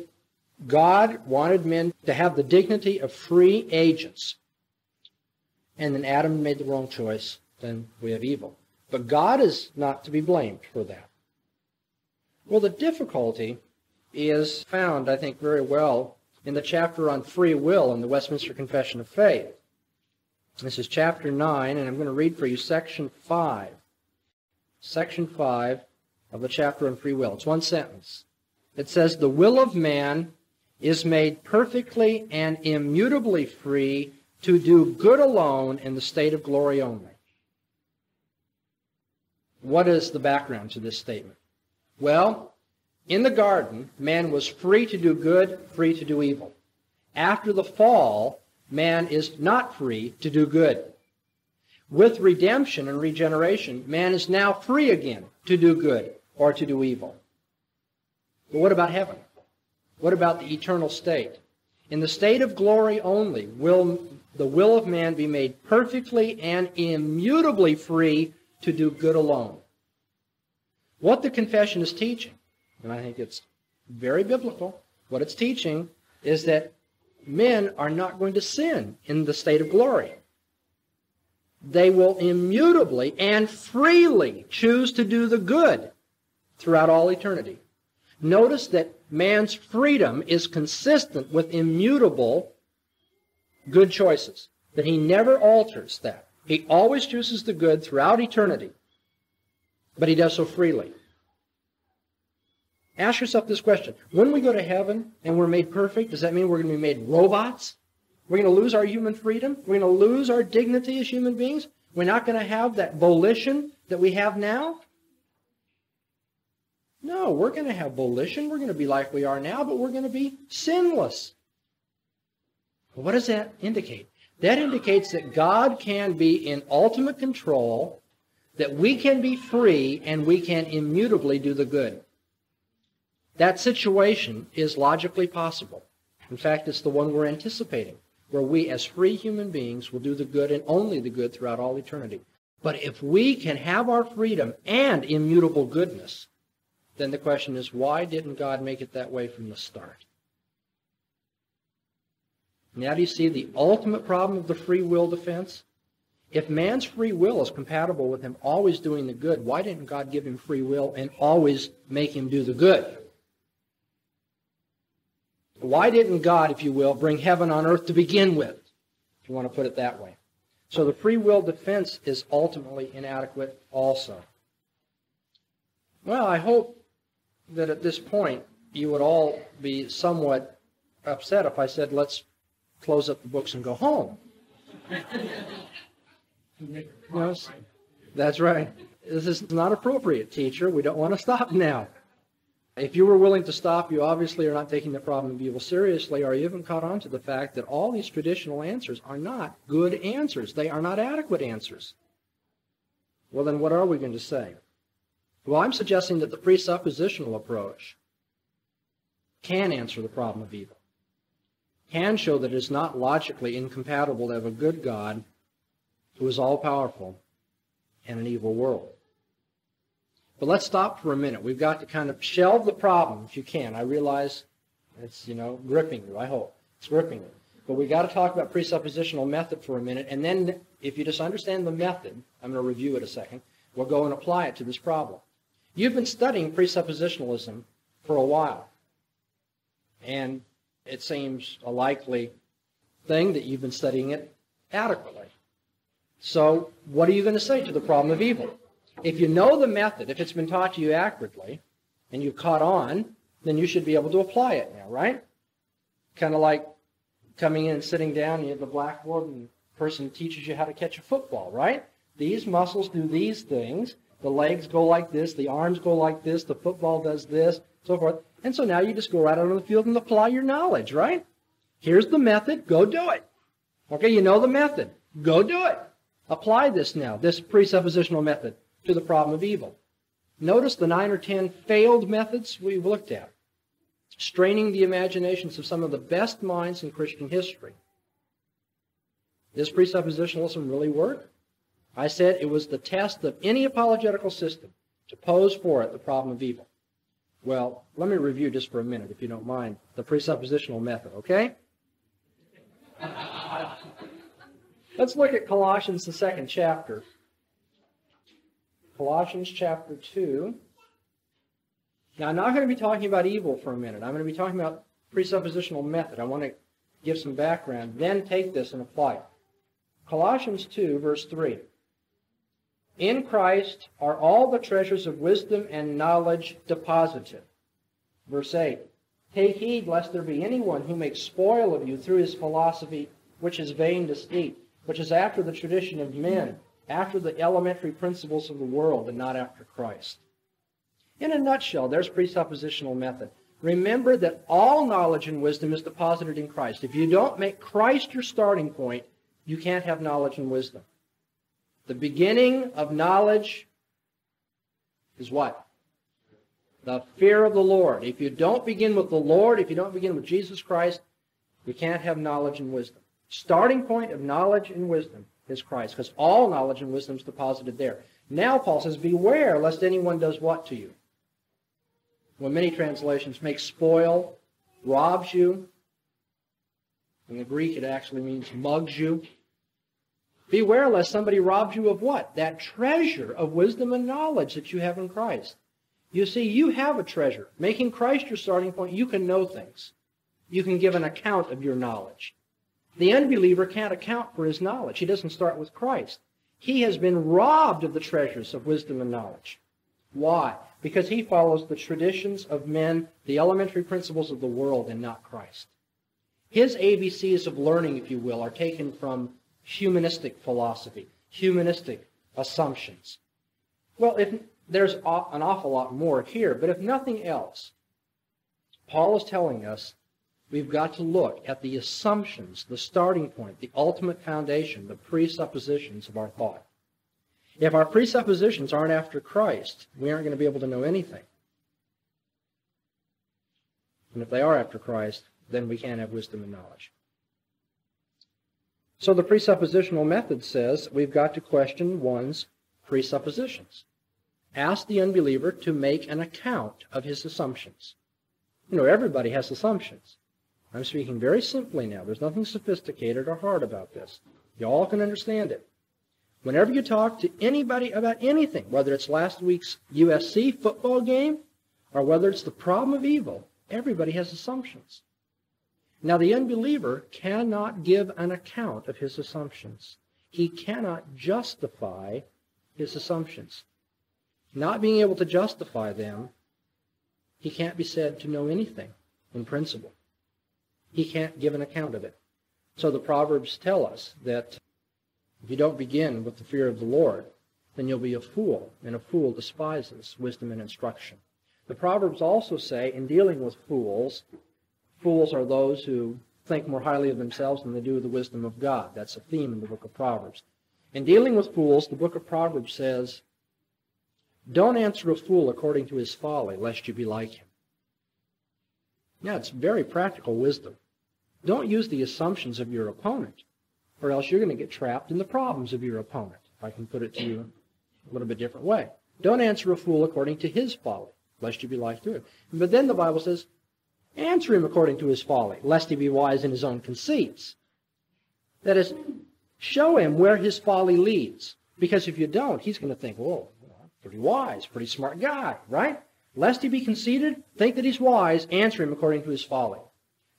God wanted men to have the dignity of free agents, and then Adam made the wrong choice, then we have evil. But God is not to be blamed for that. Well, the difficulty is found, I think, very well in the chapter on free will in the Westminster Confession of Faith. This is chapter 9, and I'm going to read for you section 5. Section 5 of the chapter on free will. It's one sentence. It says, "The will of man is made perfectly and immutably free to do good alone in the state of glory only." What is the background to this statement? Well, in the garden, man was free to do good, free to do evil. After the fall, man is not free to do good. With redemption and regeneration, man is now free again to do good or to do evil. But what about heaven? What about the eternal state? In the state of glory only will the will of man be made perfectly and immutably free to do good alone. What the confession is teaching, and I think it's very biblical, what it's teaching is that men are not going to sin in the state of glory. They will immutably and freely choose to do the good throughout all eternity. Notice that man's freedom is consistent with immutable good choices, that he never alters that. He always chooses the good throughout eternity, but he does so freely. Ask yourself this question. When we go to heaven and we're made perfect, does that mean we're going to be made robots? We're going to lose our human freedom? We're going to lose our dignity as human beings? We're not going to have that volition that we have now? No, we're going to have volition. We're going to be like we are now, but we're going to be sinless. What does that indicate? That indicates that God can be in ultimate control, that we can be free, and we can immutably do the good. That situation is logically possible. In fact, it's the one we're anticipating, where we as free human beings will do the good and only the good throughout all eternity. But if we can have our freedom and immutable goodness, then the question is, why didn't God make it that way from the start? Now do you see the ultimate problem of the free will defense? If man's free will is compatible with him always doing the good, why didn't God give him free will and always make him do the good? Why didn't God, if you will, bring heaven on earth to begin with, if you want to put it that way? So the free will defense is ultimately inadequate also. Well, I hope that at this point you would all be somewhat upset if I said, let's close up the books and go home. No, that's right. This is not appropriate, teacher. We don't want to stop now. If you were willing to stop, you obviously are not taking the problem of evil seriously, or you haven't caught on to the fact that all these traditional answers are not good answers. They are not adequate answers. Well, then what are we going to say? Well, I'm suggesting that the presuppositional approach can answer the problem of evil, can show that it is not logically incompatible to have a good God who is all-powerful and an evil world. But let's stop for a minute. We've got to kind of shelve the problem if you can. I realize it's, gripping you, I hope. It's gripping you. But we've got to talk about presuppositional method for a minute, and then if you just understand the method, I'm going to review it a second, we'll go and apply it to this problem. You've been studying presuppositionalism for a while, and it seems a likely thing that you've been studying it adequately. So what are you going to say to the problem of evil? If you know the method, if it's been taught to you accurately, and you've caught on, then you should be able to apply it now, right? Kind of like coming in and sitting down, and you have the blackboard, and the person teaches you how to catch a football, right? These muscles do these things. The legs go like this. The arms go like this. The football does this, so forth. And so now you just go right out on the field and apply your knowledge, right? Here's the method. Go do it. Okay, you know the method. Go do it. Apply this now, this presuppositional method, to the problem of evil. Notice the 9 or 10 failed methods we've looked at. straining the imaginations of some of the best minds in Christian history. This presuppositionalism really worked. I said it was the test of any apologetical system to pose for it the problem of evil. Well, let me review just for a minute, if you don't mind, the presuppositional method, okay? Let's look at Colossians, the second chapter. Colossians chapter 2. Now, I'm not going to be talking about evil for a minute. I'm going to be talking about presuppositional method. I want to give some background, then take this and apply it. Colossians 2, verse 3. In Christ are all the treasures of wisdom and knowledge deposited. Verse 8. Take heed lest there be anyone who makes spoil of you through his philosophy, which is vain deceit, which is after the tradition of men, after the elementary principles of the world, and not after Christ. In a nutshell, there's presuppositional method. Remember that all knowledge and wisdom is deposited in Christ. If you don't make Christ your starting point, you can't have knowledge and wisdom. The beginning of knowledge is what? The fear of the Lord. If you don't begin with the Lord, if you don't begin with Jesus Christ, you can't have knowledge and wisdom. Starting point of knowledge and wisdom is Christ, because all knowledge and wisdom is deposited there. Now Paul says, beware lest anyone does what to you? Well, many translations make spoil, robs you. In the Greek, it actually means mugs you. Beware lest somebody robs you of what? That treasure of wisdom and knowledge that you have in Christ. You see, you have a treasure. Making Christ your starting point, you can know things. You can give an account of your knowledge. The unbeliever can't account for his knowledge. He doesn't start with Christ. He has been robbed of the treasures of wisdom and knowledge. Why? Because he follows the traditions of men, the elementary principles of the world, and not Christ. His ABCs of learning, if you will, are taken from humanistic philosophy, humanistic assumptions. Well, if there's an awful lot more here, but if nothing else, Paul is telling us we've got to look at the assumptions, the starting point, the ultimate foundation, the presuppositions of our thought. If our presuppositions aren't after Christ, we aren't going to be able to know anything. And if they are after Christ, then we can't have wisdom and knowledge. So the presuppositional method says we've got to question one's presuppositions. Ask the unbeliever to make an account of his assumptions. You know, everybody has assumptions. I'm speaking very simply now. There's nothing sophisticated or hard about this. You all can understand it. Whenever you talk to anybody about anything, whether it's last week's USC football game or whether it's the problem of evil, everybody has assumptions. Now, the unbeliever cannot give an account of his assumptions. He cannot justify his assumptions. Not being able to justify them, he can't be said to know anything in principle. He can't give an account of it. So the Proverbs tell us that if you don't begin with the fear of the Lord, then you'll be a fool, and a fool despises wisdom and instruction. The Proverbs also say, in dealing with fools, fools are those who think more highly of themselves than they do of the wisdom of God. That's a theme in the book of Proverbs. In dealing with fools, the book of Proverbs says, don't answer a fool according to his folly, lest you be like him. Now, it's very practical wisdom. Don't use the assumptions of your opponent, or else you're going to get trapped in the problems of your opponent, if I can put it to you a little bit different way. Don't answer a fool according to his folly, lest you be like him. But then the Bible says, answer him according to his folly, lest he be wise in his own conceits. That is, show him where his folly leads. Because if you don't, he's going to think, well, I'm pretty wise, pretty smart guy, right? Lest he be conceited, think that he's wise, answer him according to his folly.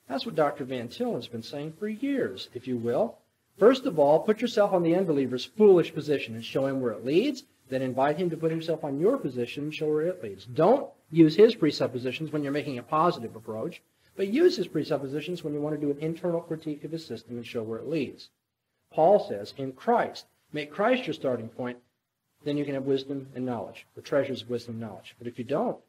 That's what Dr. Van Til has been saying for years, if you will. First of all, put yourself on the unbeliever's foolish position and show him where it leads. Then invite him to put himself on your position and show where it leads. Don't use his presuppositions when you're making a positive approach, but use his presuppositions when you want to do an internal critique of his system and show where it leads. Paul says, in Christ, make Christ your starting point, then you can have wisdom and knowledge, the treasures of wisdom and knowledge. But if you don't,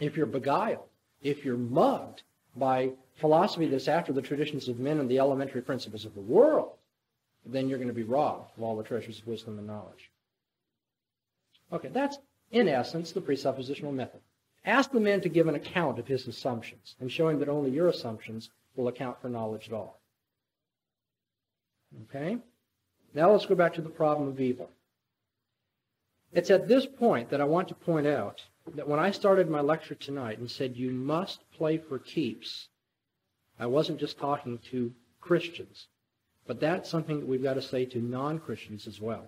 if you're beguiled, if you're mugged by philosophy that's after the traditions of men and the elementary principles of the world, then you're going to be robbed of all the treasures of wisdom and knowledge. Okay, that's, in essence, the presuppositional method. Ask the man to give an account of his assumptions and show him that only your assumptions will account for knowledge at all. Okay? Now let's go back to the problem of evil. It's at this point that I want to point out that when I started my lecture tonight and said you must play for keeps, I wasn't just talking to Christians, but that's something that we've got to say to non-Christians as well.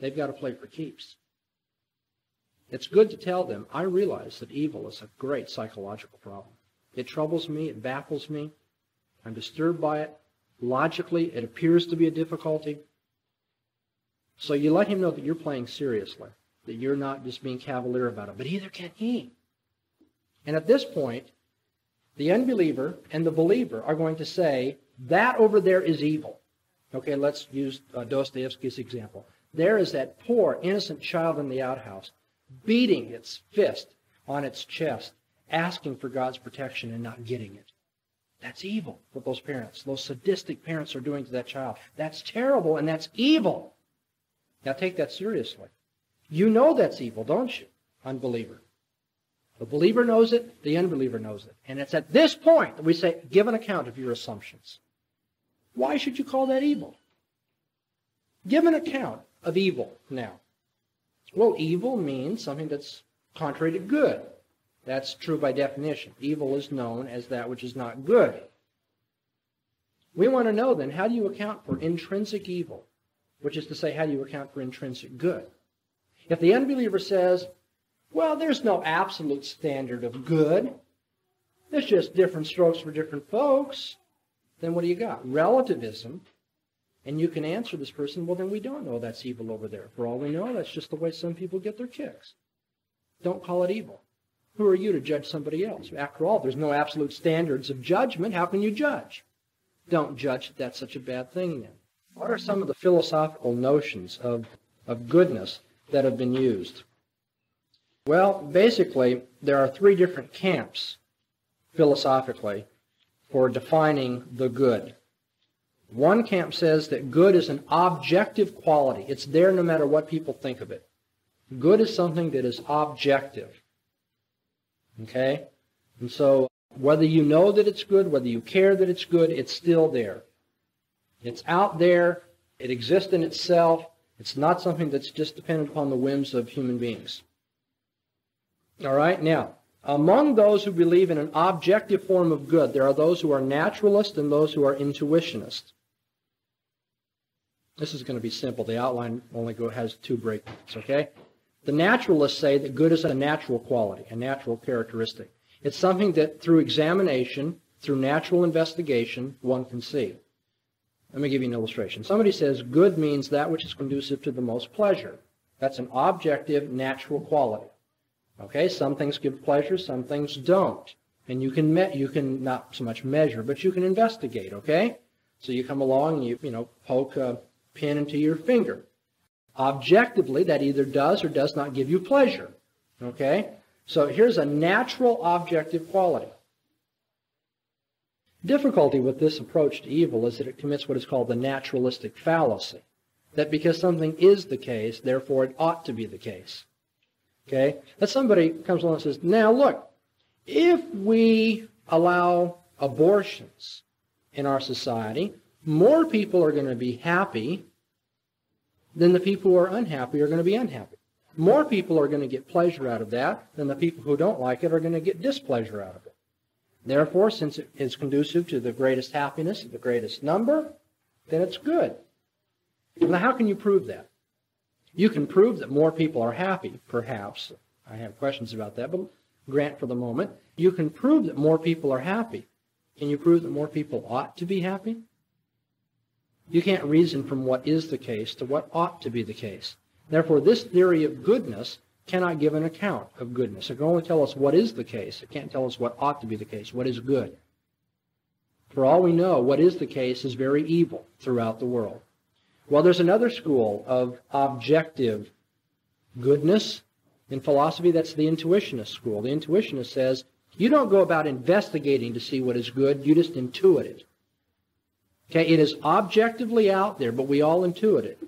They've got to play for keeps. It's good to tell them, I realize that evil is a great psychological problem. It troubles me, it baffles me, I'm disturbed by it. Logically, it appears to be a difficulty. So you let him know that you're playing seriously, that you're not just being cavalier about it, but either can he. And at this point, the unbeliever and the believer are going to say, that over there is evil. Okay, let's use Dostoevsky's example. There is that poor, innocent child in the outhouse, beating its fist on its chest, asking for God's protection and not getting it. That's evil, what those parents, those sadistic parents are doing to that child. That's terrible and that's evil. Now take that seriously. You know that's evil, don't you, unbeliever? The believer knows it, the unbeliever knows it. And it's at this point that we say, give an account of your assumptions. Why should you call that evil? Give an account of evil now. Well, evil means something that's contrary to good. That's true by definition. Evil is known as that which is not good. We want to know then, how do you account for intrinsic evil? Which is to say, how do you account for intrinsic good? If the unbeliever says, well, there's no absolute standard of good, there's just different strokes for different folks, then what do you got? Relativism. And you can answer this person, well, then we don't know that's evil over there. For all we know, that's just the way some people get their kicks. Don't call it evil. Who are you to judge somebody else? After all, there's no absolute standards of judgment. How can you judge? Don't judge that that's such a bad thing then. What are some of the philosophical notions of goodness that have been used? Well, basically, there are three different camps, philosophically, for defining the good. One camp says that good is an objective quality. It's there no matter what people think of it. Good is something that is objective. Okay? And so, whether you know that it's good, whether you care that it's good, it's still there. It's out there. It exists in itself. It's not something that's just dependent upon the whims of human beings. All right? Now, among those who believe in an objective form of good, there are those who are naturalists and those who are intuitionists. This is going to be simple. The outline only has two breakpoints, okay? The naturalists say that good is a natural quality, a natural characteristic. It's something that through examination, through natural investigation, one can see. Let me give you an illustration. Somebody says good means that which is conducive to the most pleasure. That's an objective, natural quality. Okay, some things give pleasure, some things don't. And you can not so much measure, but you can investigate, okay? So you come along and you poke a pin into your finger. Objectively, that either does or does not give you pleasure, okay? So here's a natural objective quality. Difficulty with this approach to evil is that it commits what is called the naturalistic fallacy, that because something is the case, therefore it ought to be the case. Okay? That somebody comes along and says, now look, if we allow abortions in our society, more people are going to be happy than the people who are unhappy are going to be unhappy. More people are going to get pleasure out of that than the people who don't like it are going to get displeasure out of it. Therefore, since it is conducive to the greatest happiness of the greatest number, then it's good. Now, how can you prove that? You can prove that more people are happy, perhaps. I have questions about that, but grant for the moment. You can prove that more people are happy. Can you prove that more people ought to be happy? You can't reason from what is the case to what ought to be the case. Therefore, this theory of goodness cannot give an account of goodness. It can only tell us what is the case. It can't tell us what ought to be the case, what is good. For all we know, what is the case is very evil throughout the world. Well, there's another school of objective goodness in philosophy. That's the intuitionist school. The intuitionist says, you don't go about investigating to see what is good. You just intuit it. Okay, it is objectively out there, but we all intuit it.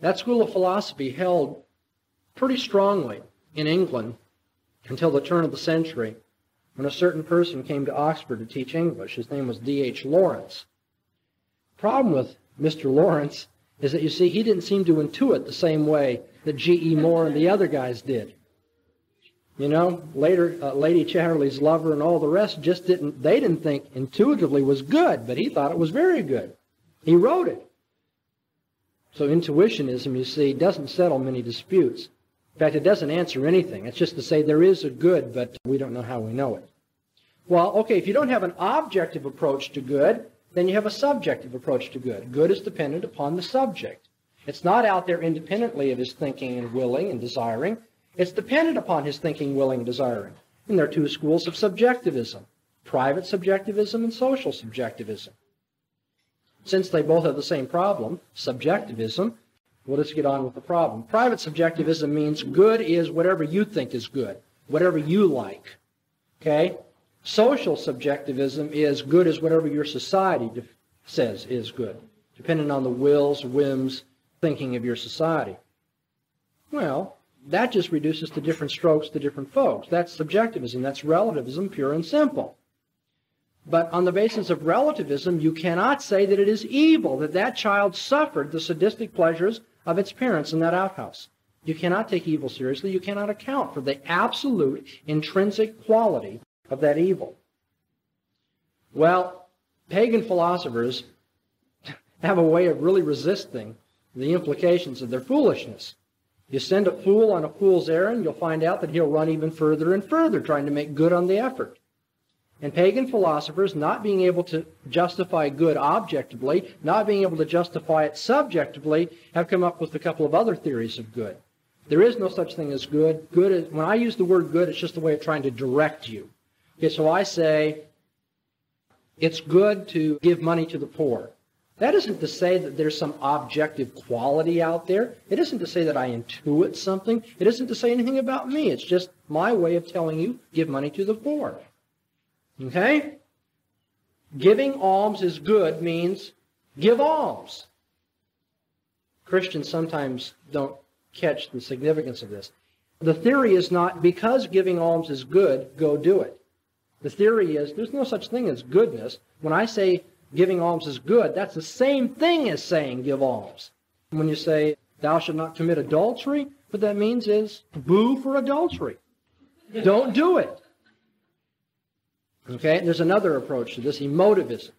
That school of philosophy held pretty strongly in England until the turn of the century, when a certain person came to Oxford to teach English. His name was D.H. Lawrence. The problem with Mr. Lawrence is that, you see, he didn't seem to intuit the same way that G.E. Moore and the other guys did. You know, later, Lady Chatterley's Lover and all the rest just didn't, they didn't think intuitively was good, but he thought it was very good. He wrote it. So intuitionism, you see, doesn't settle many disputes. In fact, it doesn't answer anything. It's just to say there is a good, but we don't know how we know it. Well, okay, if you don't have an objective approach to good, then you have a subjective approach to good. Good is dependent upon the subject. It's not out there independently of his thinking and willing and desiring. It's dependent upon his thinking, willing, and desiring. And there are two schools of subjectivism, private subjectivism and social subjectivism. Since they both have the same problem, subjectivism, we'll just get on with the problem. Private subjectivism means good is whatever you think is good, whatever you like. Okay? Social subjectivism is good is whatever your society says is good, depending on the wills, whims, thinking of your society. Well, that just reduces to different strokes to different folks. That's subjectivism. That's relativism, pure and simple. But on the basis of relativism, you cannot say that it is evil, that that child suffered the sadistic pleasures of its parents in that outhouse. You cannot take evil seriously. You cannot account for the absolute intrinsic quality of that evil. Well, pagan philosophers have a way of really resisting the implications of their foolishness. You send a fool on a fool's errand, you'll find out that he'll run even further and further, trying to make good on the effort. And pagan philosophers, not being able to justify good objectively, not being able to justify it subjectively, have come up with a couple of other theories of good. There is no such thing as good. Good is, when I use the word good, it's just a way of trying to direct you. Okay, so I say, it's good to give money to the poor. That isn't to say that there's some objective quality out there. It isn't to say that I intuit something. It isn't to say anything about me. It's just my way of telling you, give money to the poor. Okay? Giving alms is good means give alms. Christians sometimes don't catch the significance of this. The theory is not, because giving alms is good, go do it. The theory is, there's no such thing as goodness. When I say giving alms is good, that's the same thing as saying give alms. When you say, thou shalt not commit adultery, what that means is, boo for adultery. Don't do it. Okay, and there's another approach to this, emotivism,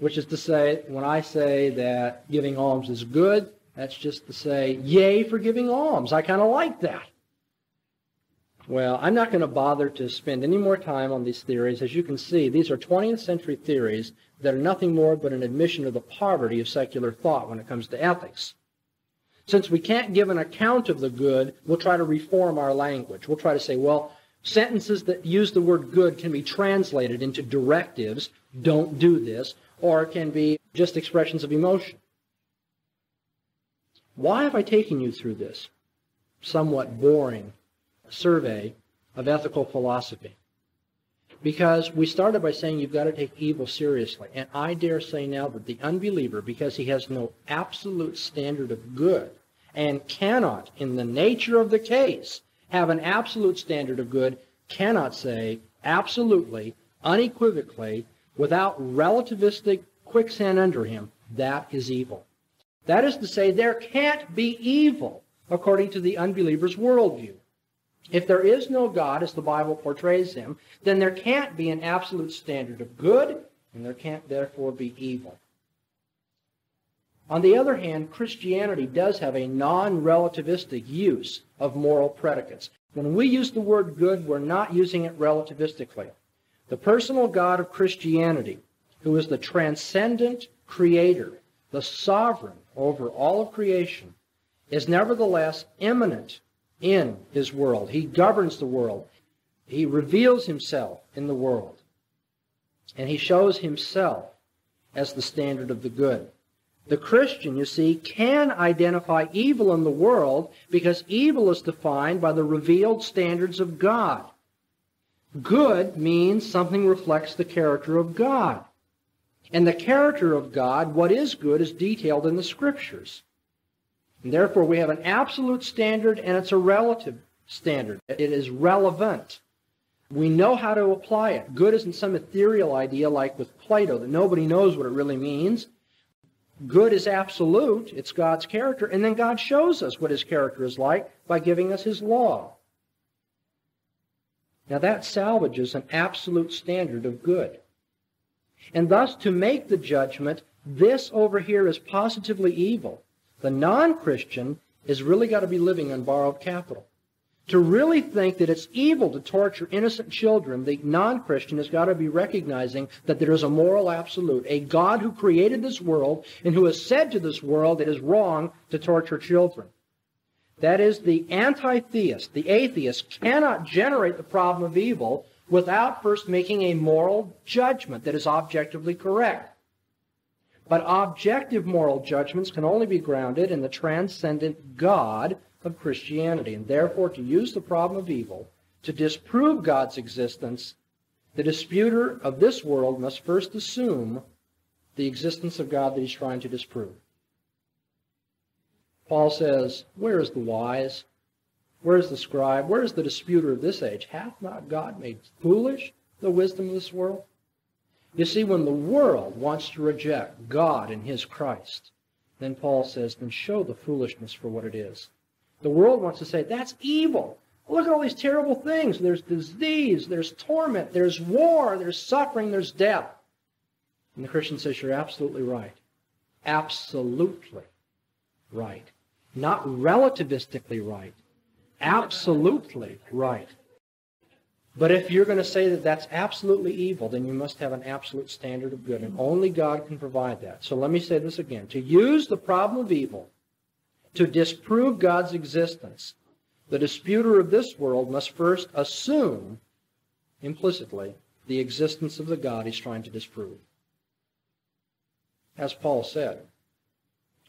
which is to say, when I say that giving alms is good, that's just to say, yay for giving alms. I kind of like that. Well, I'm not going to bother to spend any more time on these theories. As you can see, these are 20th century theories that are nothing more but an admission of the poverty of secular thought when it comes to ethics. Since we can't give an account of the good, we'll try to reform our language. We'll try to say, well, sentences that use the word good can be translated into directives, don't do this, or can be just expressions of emotion. Why have I taken you through this somewhat boring survey of ethical philosophy? Because we started by saying you've got to take evil seriously, and I dare say now that the unbeliever, because he has no absolute standard of good and cannot, in the nature of the case, have an absolute standard of good, cannot say absolutely, unequivocally, without relativistic quicksand under him, that is evil. That is to say, there can't be evil according to the unbeliever's worldview. If there is no God, as the Bible portrays him, then there can't be an absolute standard of good, and there can't therefore be evil. On the other hand, Christianity does have a non-relativistic use of moral predicates. When we use the word good, we're not using it relativistically. The personal God of Christianity, who is the transcendent creator, the sovereign over all of creation, is nevertheless immanent in his world. He governs the world. He reveals himself in the world. And he shows himself as the standard of the good. The Christian, you see, can identify evil in the world because evil is defined by the revealed standards of God. Good means something reflects the character of God. And the character of God, what is good, is detailed in the Scriptures. And therefore, we have an absolute standard, and it's a relative standard. It is relevant. We know how to apply it. Good isn't some ethereal idea like with Plato that nobody knows what it really means. Good is absolute. It's God's character. And then God shows us what his character is like by giving us his law. Now that salvages an absolute standard of good. And thus to make the judgment, this over here is positively evil, the non-Christian has really got to be living on borrowed capital. To really think that it's evil to torture innocent children, the non-Christian has got to be recognizing that there is a moral absolute, a God who created this world and who has said to this world it is wrong to torture children. That is, the anti-theist, the atheist, cannot generate the problem of evil without first making a moral judgment that is objectively correct. But objective moral judgments can only be grounded in the transcendent God of Christianity, and therefore to use the problem of evil to disprove God's existence, the disputer of this world must first assume the existence of God that he's trying to disprove. Paul says, where is the wise? Where is the scribe? Where is the disputer of this age? Hath not God made foolish the wisdom of this world? You see, when the world wants to reject God and his Christ, then Paul says, then show the foolishness for what it is. The world wants to say, that's evil. Look at all these terrible things. There's disease, there's torment, there's war, there's suffering, there's death. And the Christian says, you're absolutely right. Absolutely right. Not relativistically right. Absolutely right. But if you're going to say that that's absolutely evil, then you must have an absolute standard of good, and only God can provide that. So let me say this again. To use the problem of evil to disprove God's existence, the disputer of this world must first assume, implicitly, the existence of the God he's trying to disprove. As Paul said,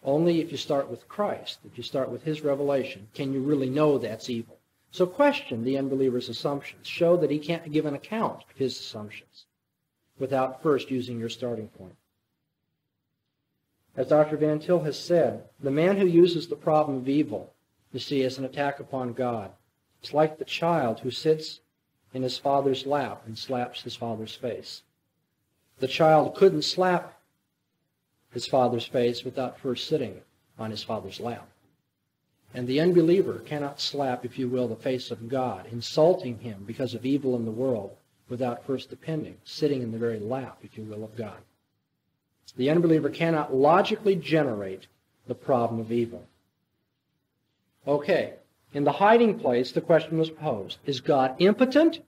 only if you start with Christ, if you start with his revelation, can you really know that's evil. So question the unbeliever's assumptions. Show that he can't give an account of his assumptions without first using your starting point. As Dr. Van Til has said, the man who uses the problem of evil, you see, as an attack upon God, it's like the child who sits in his father's lap and slaps his father's face. The child couldn't slap his father's face without first sitting on his father's lap. And the unbeliever cannot slap, if you will, the face of God, insulting him because of evil in the world, without first depending, sitting in the very lap, if you will, of God. The unbeliever cannot logically generate the problem of evil. Okay, in the hiding place, the question was posed, is God impotent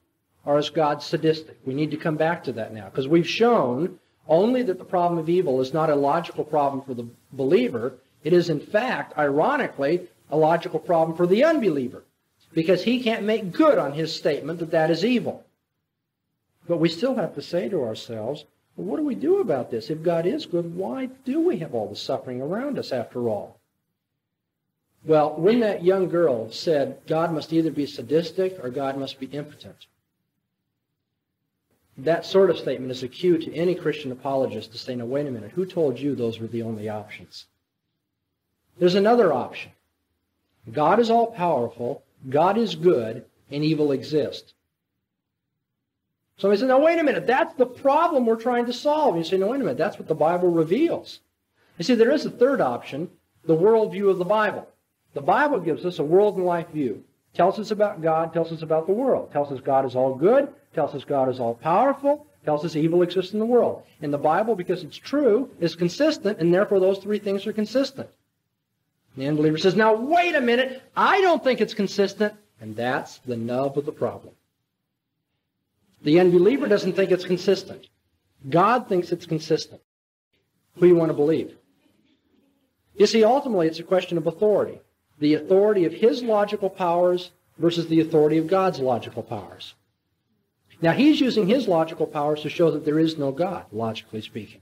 or is God sadistic? We need to come back to that now, because we've shown only that the problem of evil is not a logical problem for the believer. It is, in fact, ironically, a logical problem for the unbeliever, because he can't make good on his statement that that is evil. But we still have to say to ourselves, well, what do we do about this? If God is good, why do we have all the suffering around us after all? Well, when that young girl said, God must either be sadistic or God must be impotent, that sort of statement is a cue to any Christian apologist to say, now wait a minute, who told you those were the only options? There's another option. God is all-powerful, God is good, and evil exists. Somebody says, now wait a minute, that's the problem we're trying to solve. You say, no, wait a minute, that's what the Bible reveals. You see, there is a third option, the worldview of the Bible. The Bible gives us a world and life view. Tells us about God, tells us about the world. Tells us God is all good, tells us God is all-powerful, tells us evil exists in the world. And the Bible, because it's true, is consistent, and therefore those three things are consistent. The unbeliever says, now wait a minute, I don't think it's consistent. And that's the nub of the problem. The unbeliever doesn't think it's consistent. God thinks it's consistent. Who do you want to believe? You see, ultimately, it's a question of authority. The authority of his logical powers versus the authority of God's logical powers. Now, he's using his logical powers to show that there is no God, logically speaking.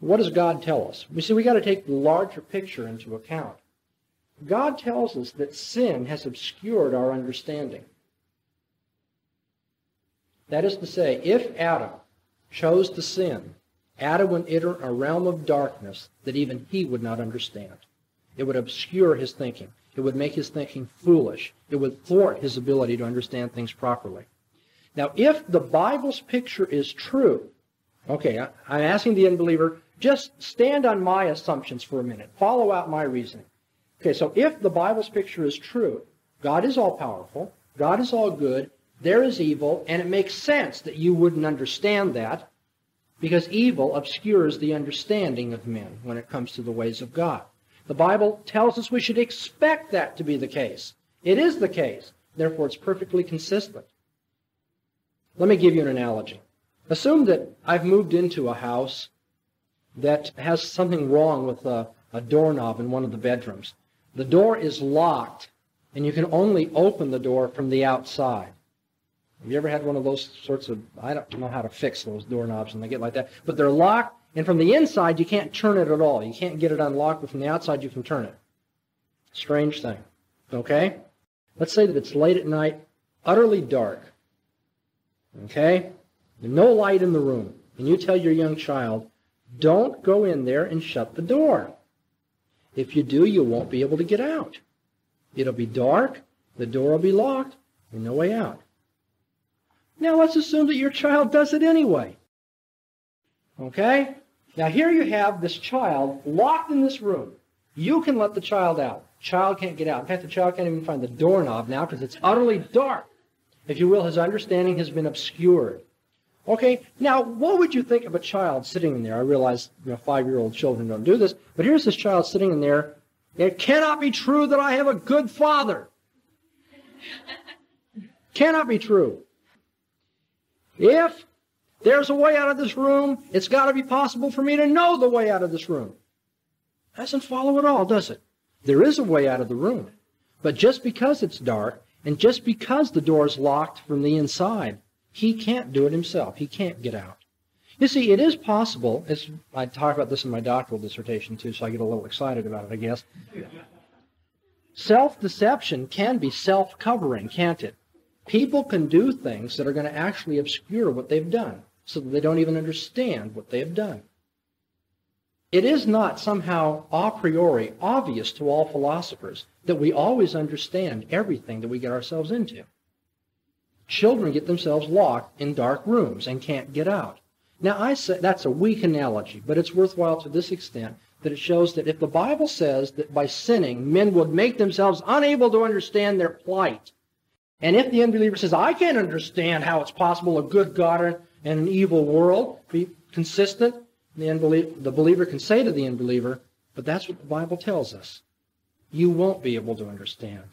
What does God tell us? You see, we've got to take the larger picture into account. God tells us that sin has obscured our understanding. That is to say, if Adam chose to sin, Adam would enter a realm of darkness that even he would not understand. It would obscure his thinking. It would make his thinking foolish. It would thwart his ability to understand things properly. Now, if the Bible's picture is true, okay, I'm asking the unbeliever, just stand on my assumptions for a minute. Follow out my reasoning. Okay, so if the Bible's picture is true, God is all-powerful, God is all-good, there is evil, and it makes sense that you wouldn't understand that because evil obscures the understanding of men when it comes to the ways of God. The Bible tells us we should expect that to be the case. It is the case. Therefore, it's perfectly consistent. Let me give you an analogy. Assume that I've moved into a house that has something wrong with a doorknob in one of the bedrooms. The door is locked, and you can only open the door from the outside. Have you ever had one of those sorts of, I don't know how to fix those doorknobs and they get like that, but they're locked, and from the inside you can't turn it at all. You can't get it unlocked, but from the outside you can turn it. Strange thing, okay? Let's say that it's late at night, utterly dark, okay? No light in the room, and you tell your young child, don't go in there and shut the door. If you do, you won't be able to get out. It'll be dark, the door will be locked, and no way out. Now let's assume that your child does it anyway. Okay? Now here you have this child locked in this room. You can let the child out. Child can't get out. In fact, the child can't even find the doorknob now because it's utterly dark. If you will, his understanding has been obscured. Okay? Now, what would you think of a child sitting in there? I realize, you know, 5-year-old children don't do this, but here's this child sitting in there. It cannot be true that I have a good father. Cannot be true. If there's a way out of this room, it's got to be possible for me to know the way out of this room. Doesn't follow at all, does it? There is a way out of the room. But just because it's dark, and just because the door's locked from the inside, he can't do it himself. He can't get out. You see, it is possible, I talk about this in my doctoral dissertation too, so I get a little excited about it, I guess. Self-deception can be self-covering, can't it? People can do things that are going to actually obscure what they've done so that they don't even understand what they have done. It is not somehow a priori obvious to all philosophers that we always understand everything that we get ourselves into. Children get themselves locked in dark rooms and can't get out. Now, I say that's a weak analogy, but it's worthwhile to this extent that it shows that if the Bible says that by sinning men would make themselves unable to understand their plight, and if the unbeliever says, I can't understand how it's possible a good God and an evil world be consistent, the believer can say to the unbeliever, but that's what the Bible tells us. You won't be able to understand.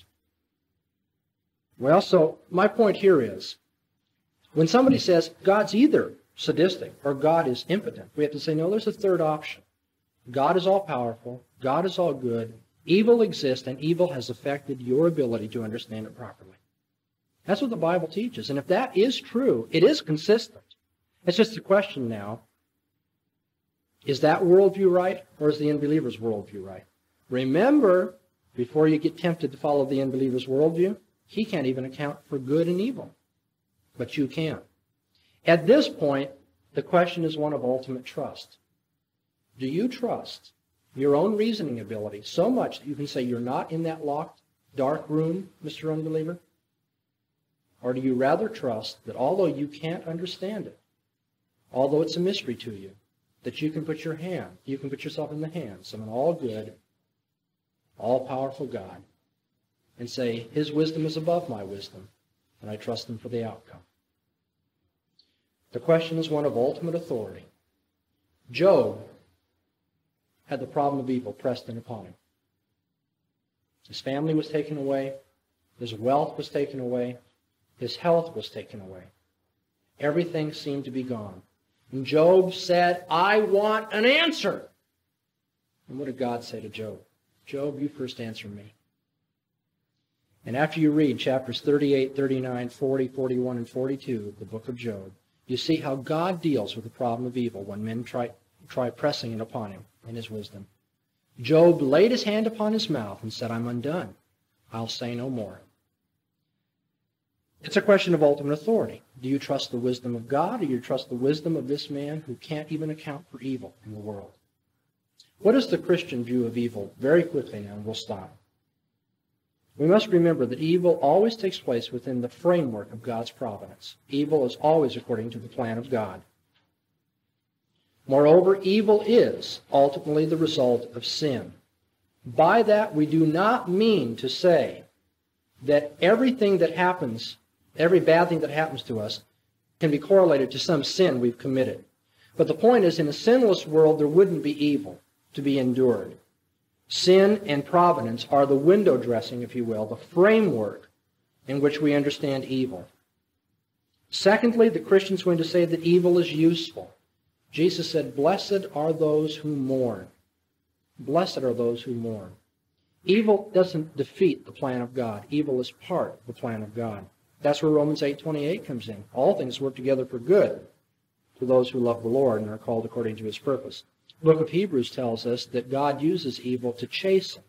Well, so my point here is, when somebody says God's either sadistic or God is impotent, we have to say, no, there's a third option. God is all-powerful, God is all-good, evil exists, and evil has affected your ability to understand it properly. That's what the Bible teaches. And if that is true, it is consistent. It's just a question now, is that worldview right or is the unbeliever's worldview right? Remember, before you get tempted to follow the unbeliever's worldview, he can't even account for good and evil. But you can. At this point, the question is one of ultimate trust. Do you trust your own reasoning ability so much that you can say you're not in that locked, dark room, Mr. Unbeliever? Or do you rather trust that although you can't understand it, although it's a mystery to you, that you can put yourself in the hands of an all-good, all-powerful God and say, his wisdom is above my wisdom, and I trust him for the outcome. The question is one of ultimate authority. Job had the problem of evil pressed in upon him. His family was taken away, his wealth was taken away, his health was taken away. Everything seemed to be gone. And Job said, I want an answer. And what did God say to Job? Job, you first answer me. And after you read chapters 38, 39, 40, 41, and 42 of the book of Job, you see how God deals with the problem of evil when men try pressing it upon him in his wisdom. Job laid his hand upon his mouth and said, I'm undone. I'll say no more. It's a question of ultimate authority. Do you trust the wisdom of God, or do you trust the wisdom of this man who can't even account for evil in the world? What is the Christian view of evil? Very quickly now, and we'll stop. We must remember that evil always takes place within the framework of God's providence. Evil is always according to the plan of God. Moreover, evil is ultimately the result of sin. By that, we do not mean to say that everything that happens, every bad thing that happens to us, can be correlated to some sin we've committed. But the point is, in a sinless world, there wouldn't be evil to be endured. Sin and providence are the window dressing, if you will, the framework in which we understand evil. Secondly, the Christians went to say that evil is useful. Jesus said, "Blessed are those who mourn." Blessed are those who mourn. Evil doesn't defeat the plan of God. Evil is part of the plan of God. That's where Romans 8:28 comes in. All things work together for good to those who love the Lord and are called according to his purpose. The book of Hebrews tells us that God uses evil to chasten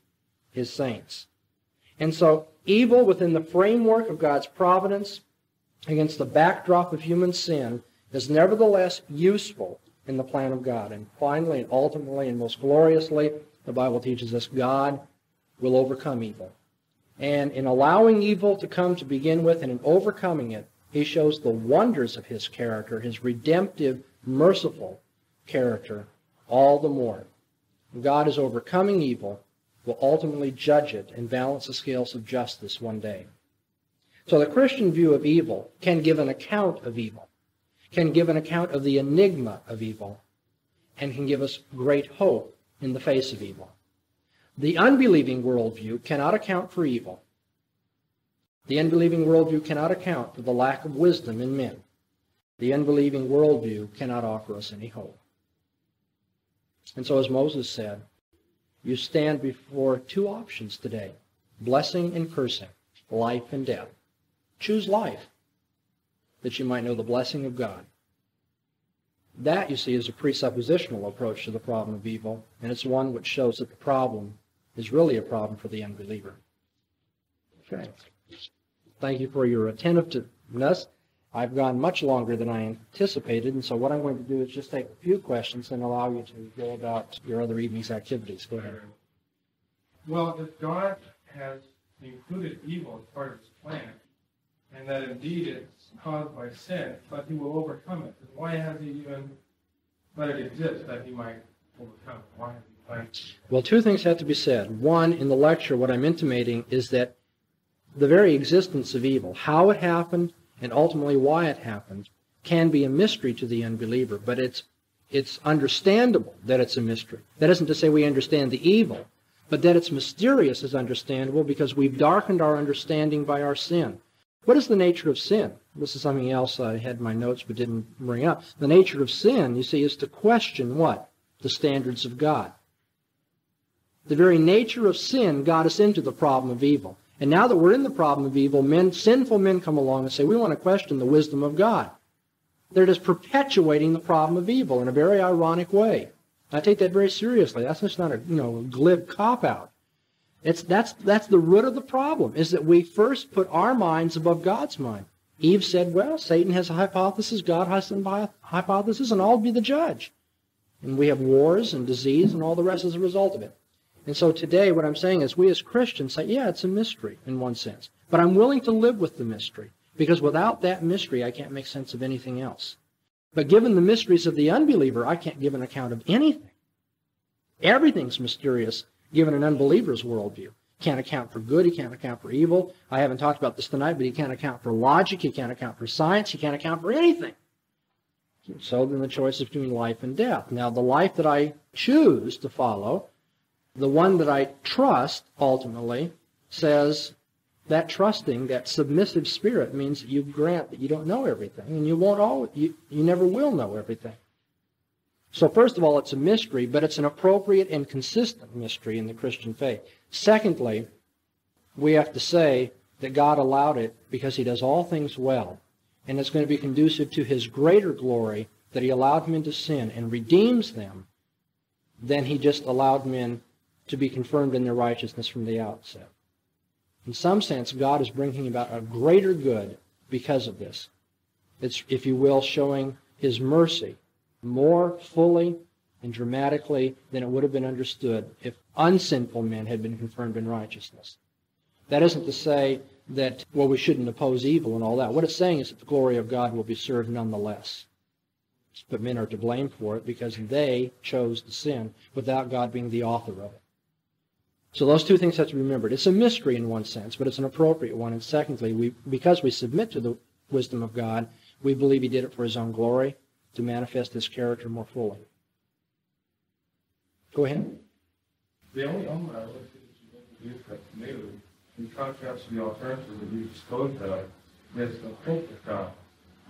his saints. And so evil within the framework of God's providence against the backdrop of human sin is nevertheless useful in the plan of God. And finally and ultimately and most gloriously, the Bible teaches us God will overcome evil. And in allowing evil to come to begin with and in overcoming it, he shows the wonders of his character, his redemptive, merciful character, all the more. God is overcoming evil, will ultimately judge it and balance the scales of justice one day. So the Christian view of evil can give an account of evil, can give an account of the enigma of evil, and can give us great hope in the face of evil. The unbelieving worldview cannot account for evil. The unbelieving worldview cannot account for the lack of wisdom in men. The unbelieving worldview cannot offer us any hope. And so as Moses said, you stand before two options today, blessing and cursing, life and death. Choose life, that you might know the blessing of God. That, you see, is a presuppositional approach to the problem of evil, and it's one which shows that the problem is really a problem for the unbeliever. Okay. Thank you for your attentiveness. I've gone much longer than I anticipated, and so what I'm going to do is just take a few questions and allow you to go about your other evening's activities. Go ahead. Well, if God has included evil as part of his plan, and that indeed it's caused by sin, but he will overcome it, then why has he even let it exist that he might overcome it? Why has he let it? Well, two things have to be said. One, in the lecture, what I'm intimating is that the very existence of evil, how it happened, and ultimately why it happened, can be a mystery to the unbeliever, but it's understandable that it's a mystery. That isn't to say we understand the evil, but that it's mysterious is understandable because we've darkened our understanding by our sin. What is the nature of sin? This is something else I had in my notes but didn't bring up. The nature of sin, you see, is to question what? The standards of God. The very nature of sin got us into the problem of evil. And now that we're in the problem of evil, sinful men come along and say, we want to question the wisdom of God. They're just perpetuating the problem of evil in a very ironic way. I take that very seriously. That's just not a glib cop-out. That's the root of the problem, is that we first put our minds above God's mind. Eve said, well, Satan has a hypothesis, God has a hypothesis, and I'll be the judge. And we have wars and disease and all the rest as a result of it. And so today what I'm saying is we as Christians say, yeah, it's a mystery in one sense. But I'm willing to live with the mystery because without that mystery I can't make sense of anything else. But given the mysteries of the unbeliever, I can't give an account of anything. Everything's mysterious given an unbeliever's worldview. Can't account for good, he can't account for evil. I haven't talked about this tonight, but he can't account for logic, he can't account for science, he can't account for anything. So then the choice is between life and death. Now the life that I choose to follow, the one that I trust, ultimately, says that trusting, that submissive spirit means you grant that you don't know everything, and you won't always, you never will know everything. So first of all, it's a mystery, but it's an appropriate and consistent mystery in the Christian faith. Secondly, we have to say that God allowed it because he does all things well, and it's going to be conducive to his greater glory that he allowed men to sin and redeems them, than he just allowed men to be confirmed in their righteousness from the outset. In some sense, God is bringing about a greater good because of this. It's, if you will, showing his mercy more fully and dramatically than it would have been understood if unsinful men had been confirmed in righteousness. That isn't to say that, well, we shouldn't oppose evil and all that. What it's saying is that the glory of God will be served nonetheless. But men are to blame for it because they chose the sin without God being the author of it. So those two things have to be remembered. It's a mystery in one sense, but it's an appropriate one. And secondly, because we submit to the wisdom of God, we believe he did it for his own glory, to manifest his character more fully. Go ahead. The only element I looked at that you introduced that's new, in contrast to the alternative that you disposed of, is the hope of God,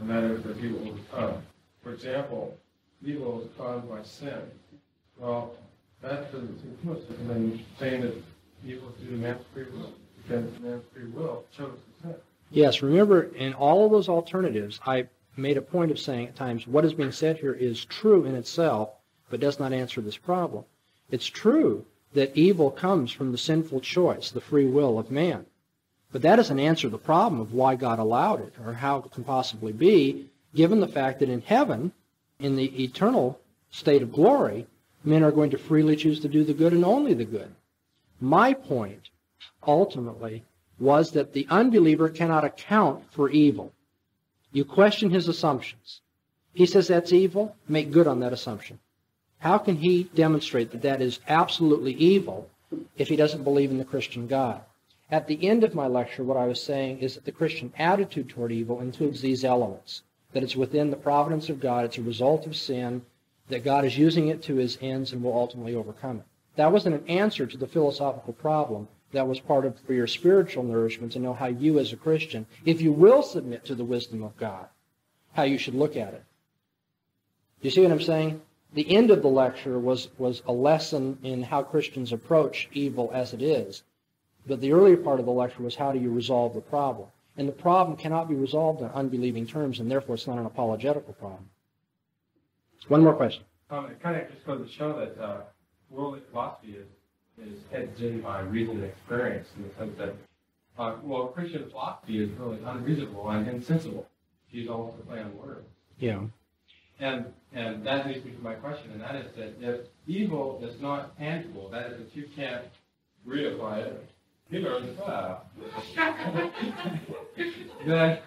and that is that he will overcome. For example, evil is caused by sin. Well, that doesn't seem complicit, and then saying that evil is due to man's free will, because man's free will chose to sin. Yes, remember, in all of those alternatives, I made a point of saying at times, what is being said here is true in itself, but does not answer this problem. It's true that evil comes from the sinful choice, the free will of man. But that doesn't answer the problem of why God allowed it, or how it can possibly be, given the fact that in heaven, in the eternal state of glory, men are going to freely choose to do the good and only the good. My point, ultimately, was that the unbeliever cannot account for evil. You question his assumptions. He says that's evil, make good on that assumption. How can he demonstrate that that is absolutely evil if he doesn't believe in the Christian God? At the end of my lecture, what I was saying is that the Christian attitude toward evil includes these elements, that it's within the providence of God, it's a result of sin, that God is using it to his ends and will ultimately overcome it. That wasn't an answer to the philosophical problem. That was part of for your spiritual nourishment, to know how you as a Christian, if you will submit to the wisdom of God, how you should look at it. You see what I'm saying? The end of the lecture was a lesson in how Christians approach evil as it is. But the earlier part of the lecture was, how do you resolve the problem? And the problem cannot be resolved in unbelieving terms, and therefore it's not an apologetical problem. One more question. It kind of just goes to show that worldly philosophy is headed by reason and experience, in the sense that, well, Christian philosophy is really unreasonable and insensible. She's almost a play on words. Yeah. And that leads me to my question, and that is that if evil is not tangible, that is, if you can't reify it, you learn the fire. That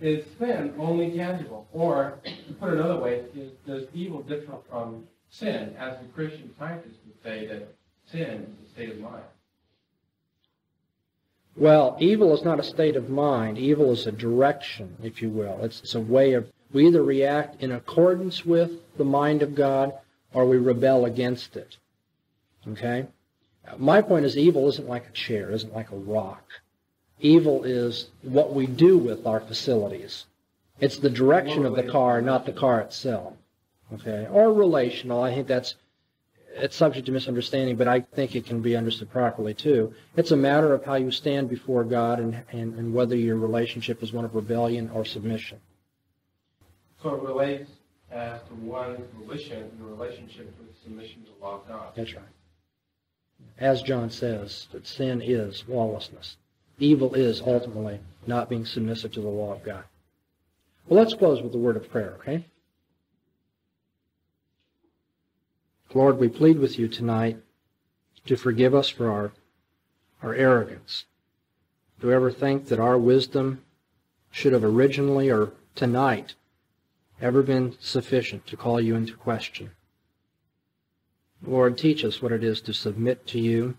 is sin only tangible? Or, to put it another way, does evil differ from sin, as the Christian scientists would say that sin is a state of mind? Well, evil is not a state of mind. Evil is a direction, if you will. It's a way of, we either react in accordance with the mind of God, or we rebel against it. Okay? My point is, evil isn't like a chair, isn't like a rock. Evil is what we do with our facilities. It's the direction of the car, not the car itself. Okay? Or relational. I think that's, it's subject to misunderstanding, but I think it can be understood properly, too. It's a matter of how you stand before God and whether your relationship is one of rebellion or submission. So it relates as to one's volition in relationship with submission to the law of God. That's right. As John says, that sin is lawlessness. Evil is, ultimately, not being submissive to the law of God. Well, let's close with the word of prayer, okay? Lord, we plead with you tonight to forgive us for our arrogance. To ever think that our wisdom should have originally or tonight ever been sufficient to call you into question. Lord, teach us what it is to submit to you,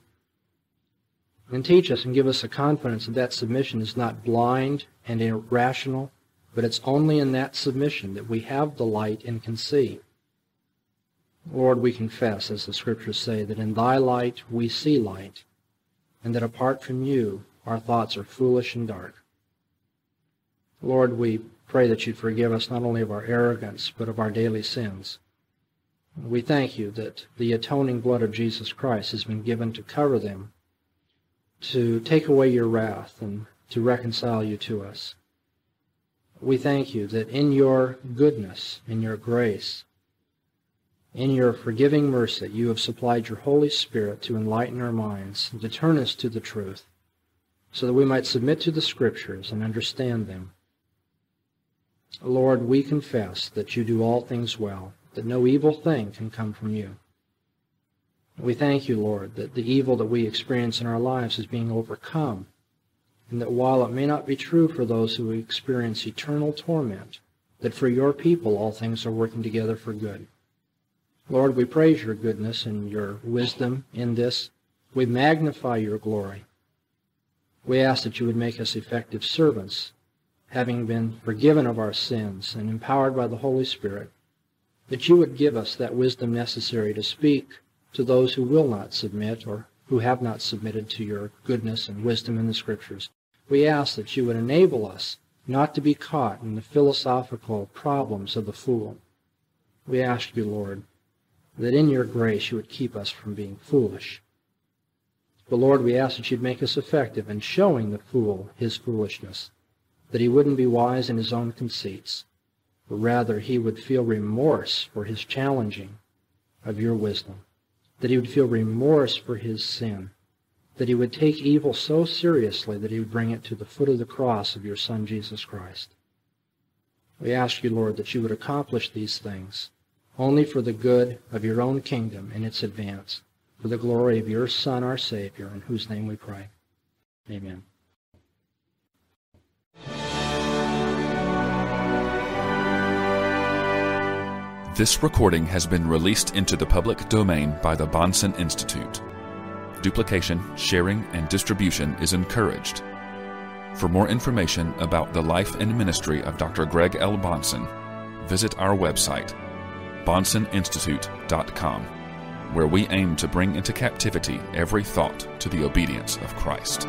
and teach us and give us a confidence that that submission is not blind and irrational, but it's only in that submission that we have the light and can see. Lord, we confess, as the Scriptures say, that in thy light we see light, and that apart from you our thoughts are foolish and dark. Lord, we pray that you'd forgive us not only of our arrogance, but of our daily sins. We thank you that the atoning blood of Jesus Christ has been given to cover them, to take away your wrath, and to reconcile you to us. We thank you that in your goodness, in your grace, in your forgiving mercy, you have supplied your Holy Spirit to enlighten our minds and to turn us to the truth, so that we might submit to the Scriptures and understand them. Lord, we confess that you do all things well, that no evil thing can come from you. We thank you, Lord, that the evil that we experience in our lives is being overcome and that while it may not be true for those who experience eternal torment, that for your people all things are working together for good. Lord, we praise your goodness and your wisdom in this. We magnify your glory. We ask that you would make us effective servants, having been forgiven of our sins and empowered by the Holy Spirit, that you would give us that wisdom necessary to speak to those who will not submit or who have not submitted to your goodness and wisdom in the Scriptures. We ask that you would enable us not to be caught in the philosophical problems of the fool. We ask you, Lord, that in your grace you would keep us from being foolish. But Lord, we ask that you'd make us effective in showing the fool his foolishness, that he wouldn't be wise in his own conceits, but rather he would feel remorse for his challenging of your wisdom, that he would feel remorse for his sin, that he would take evil so seriously that he would bring it to the foot of the cross of your Son, Jesus Christ. We ask you, Lord, that you would accomplish these things, only for the good of your own kingdom and its advance, for the glory of your Son, our Savior, in whose name we pray. Amen. This recording has been released into the public domain by the Bahnsen Institute. Duplication, sharing, and distribution is encouraged. For more information about the life and ministry of Dr. Greg L. Bahnsen, visit our website, bahnseninstitute.com, where we aim to bring into captivity every thought to the obedience of Christ.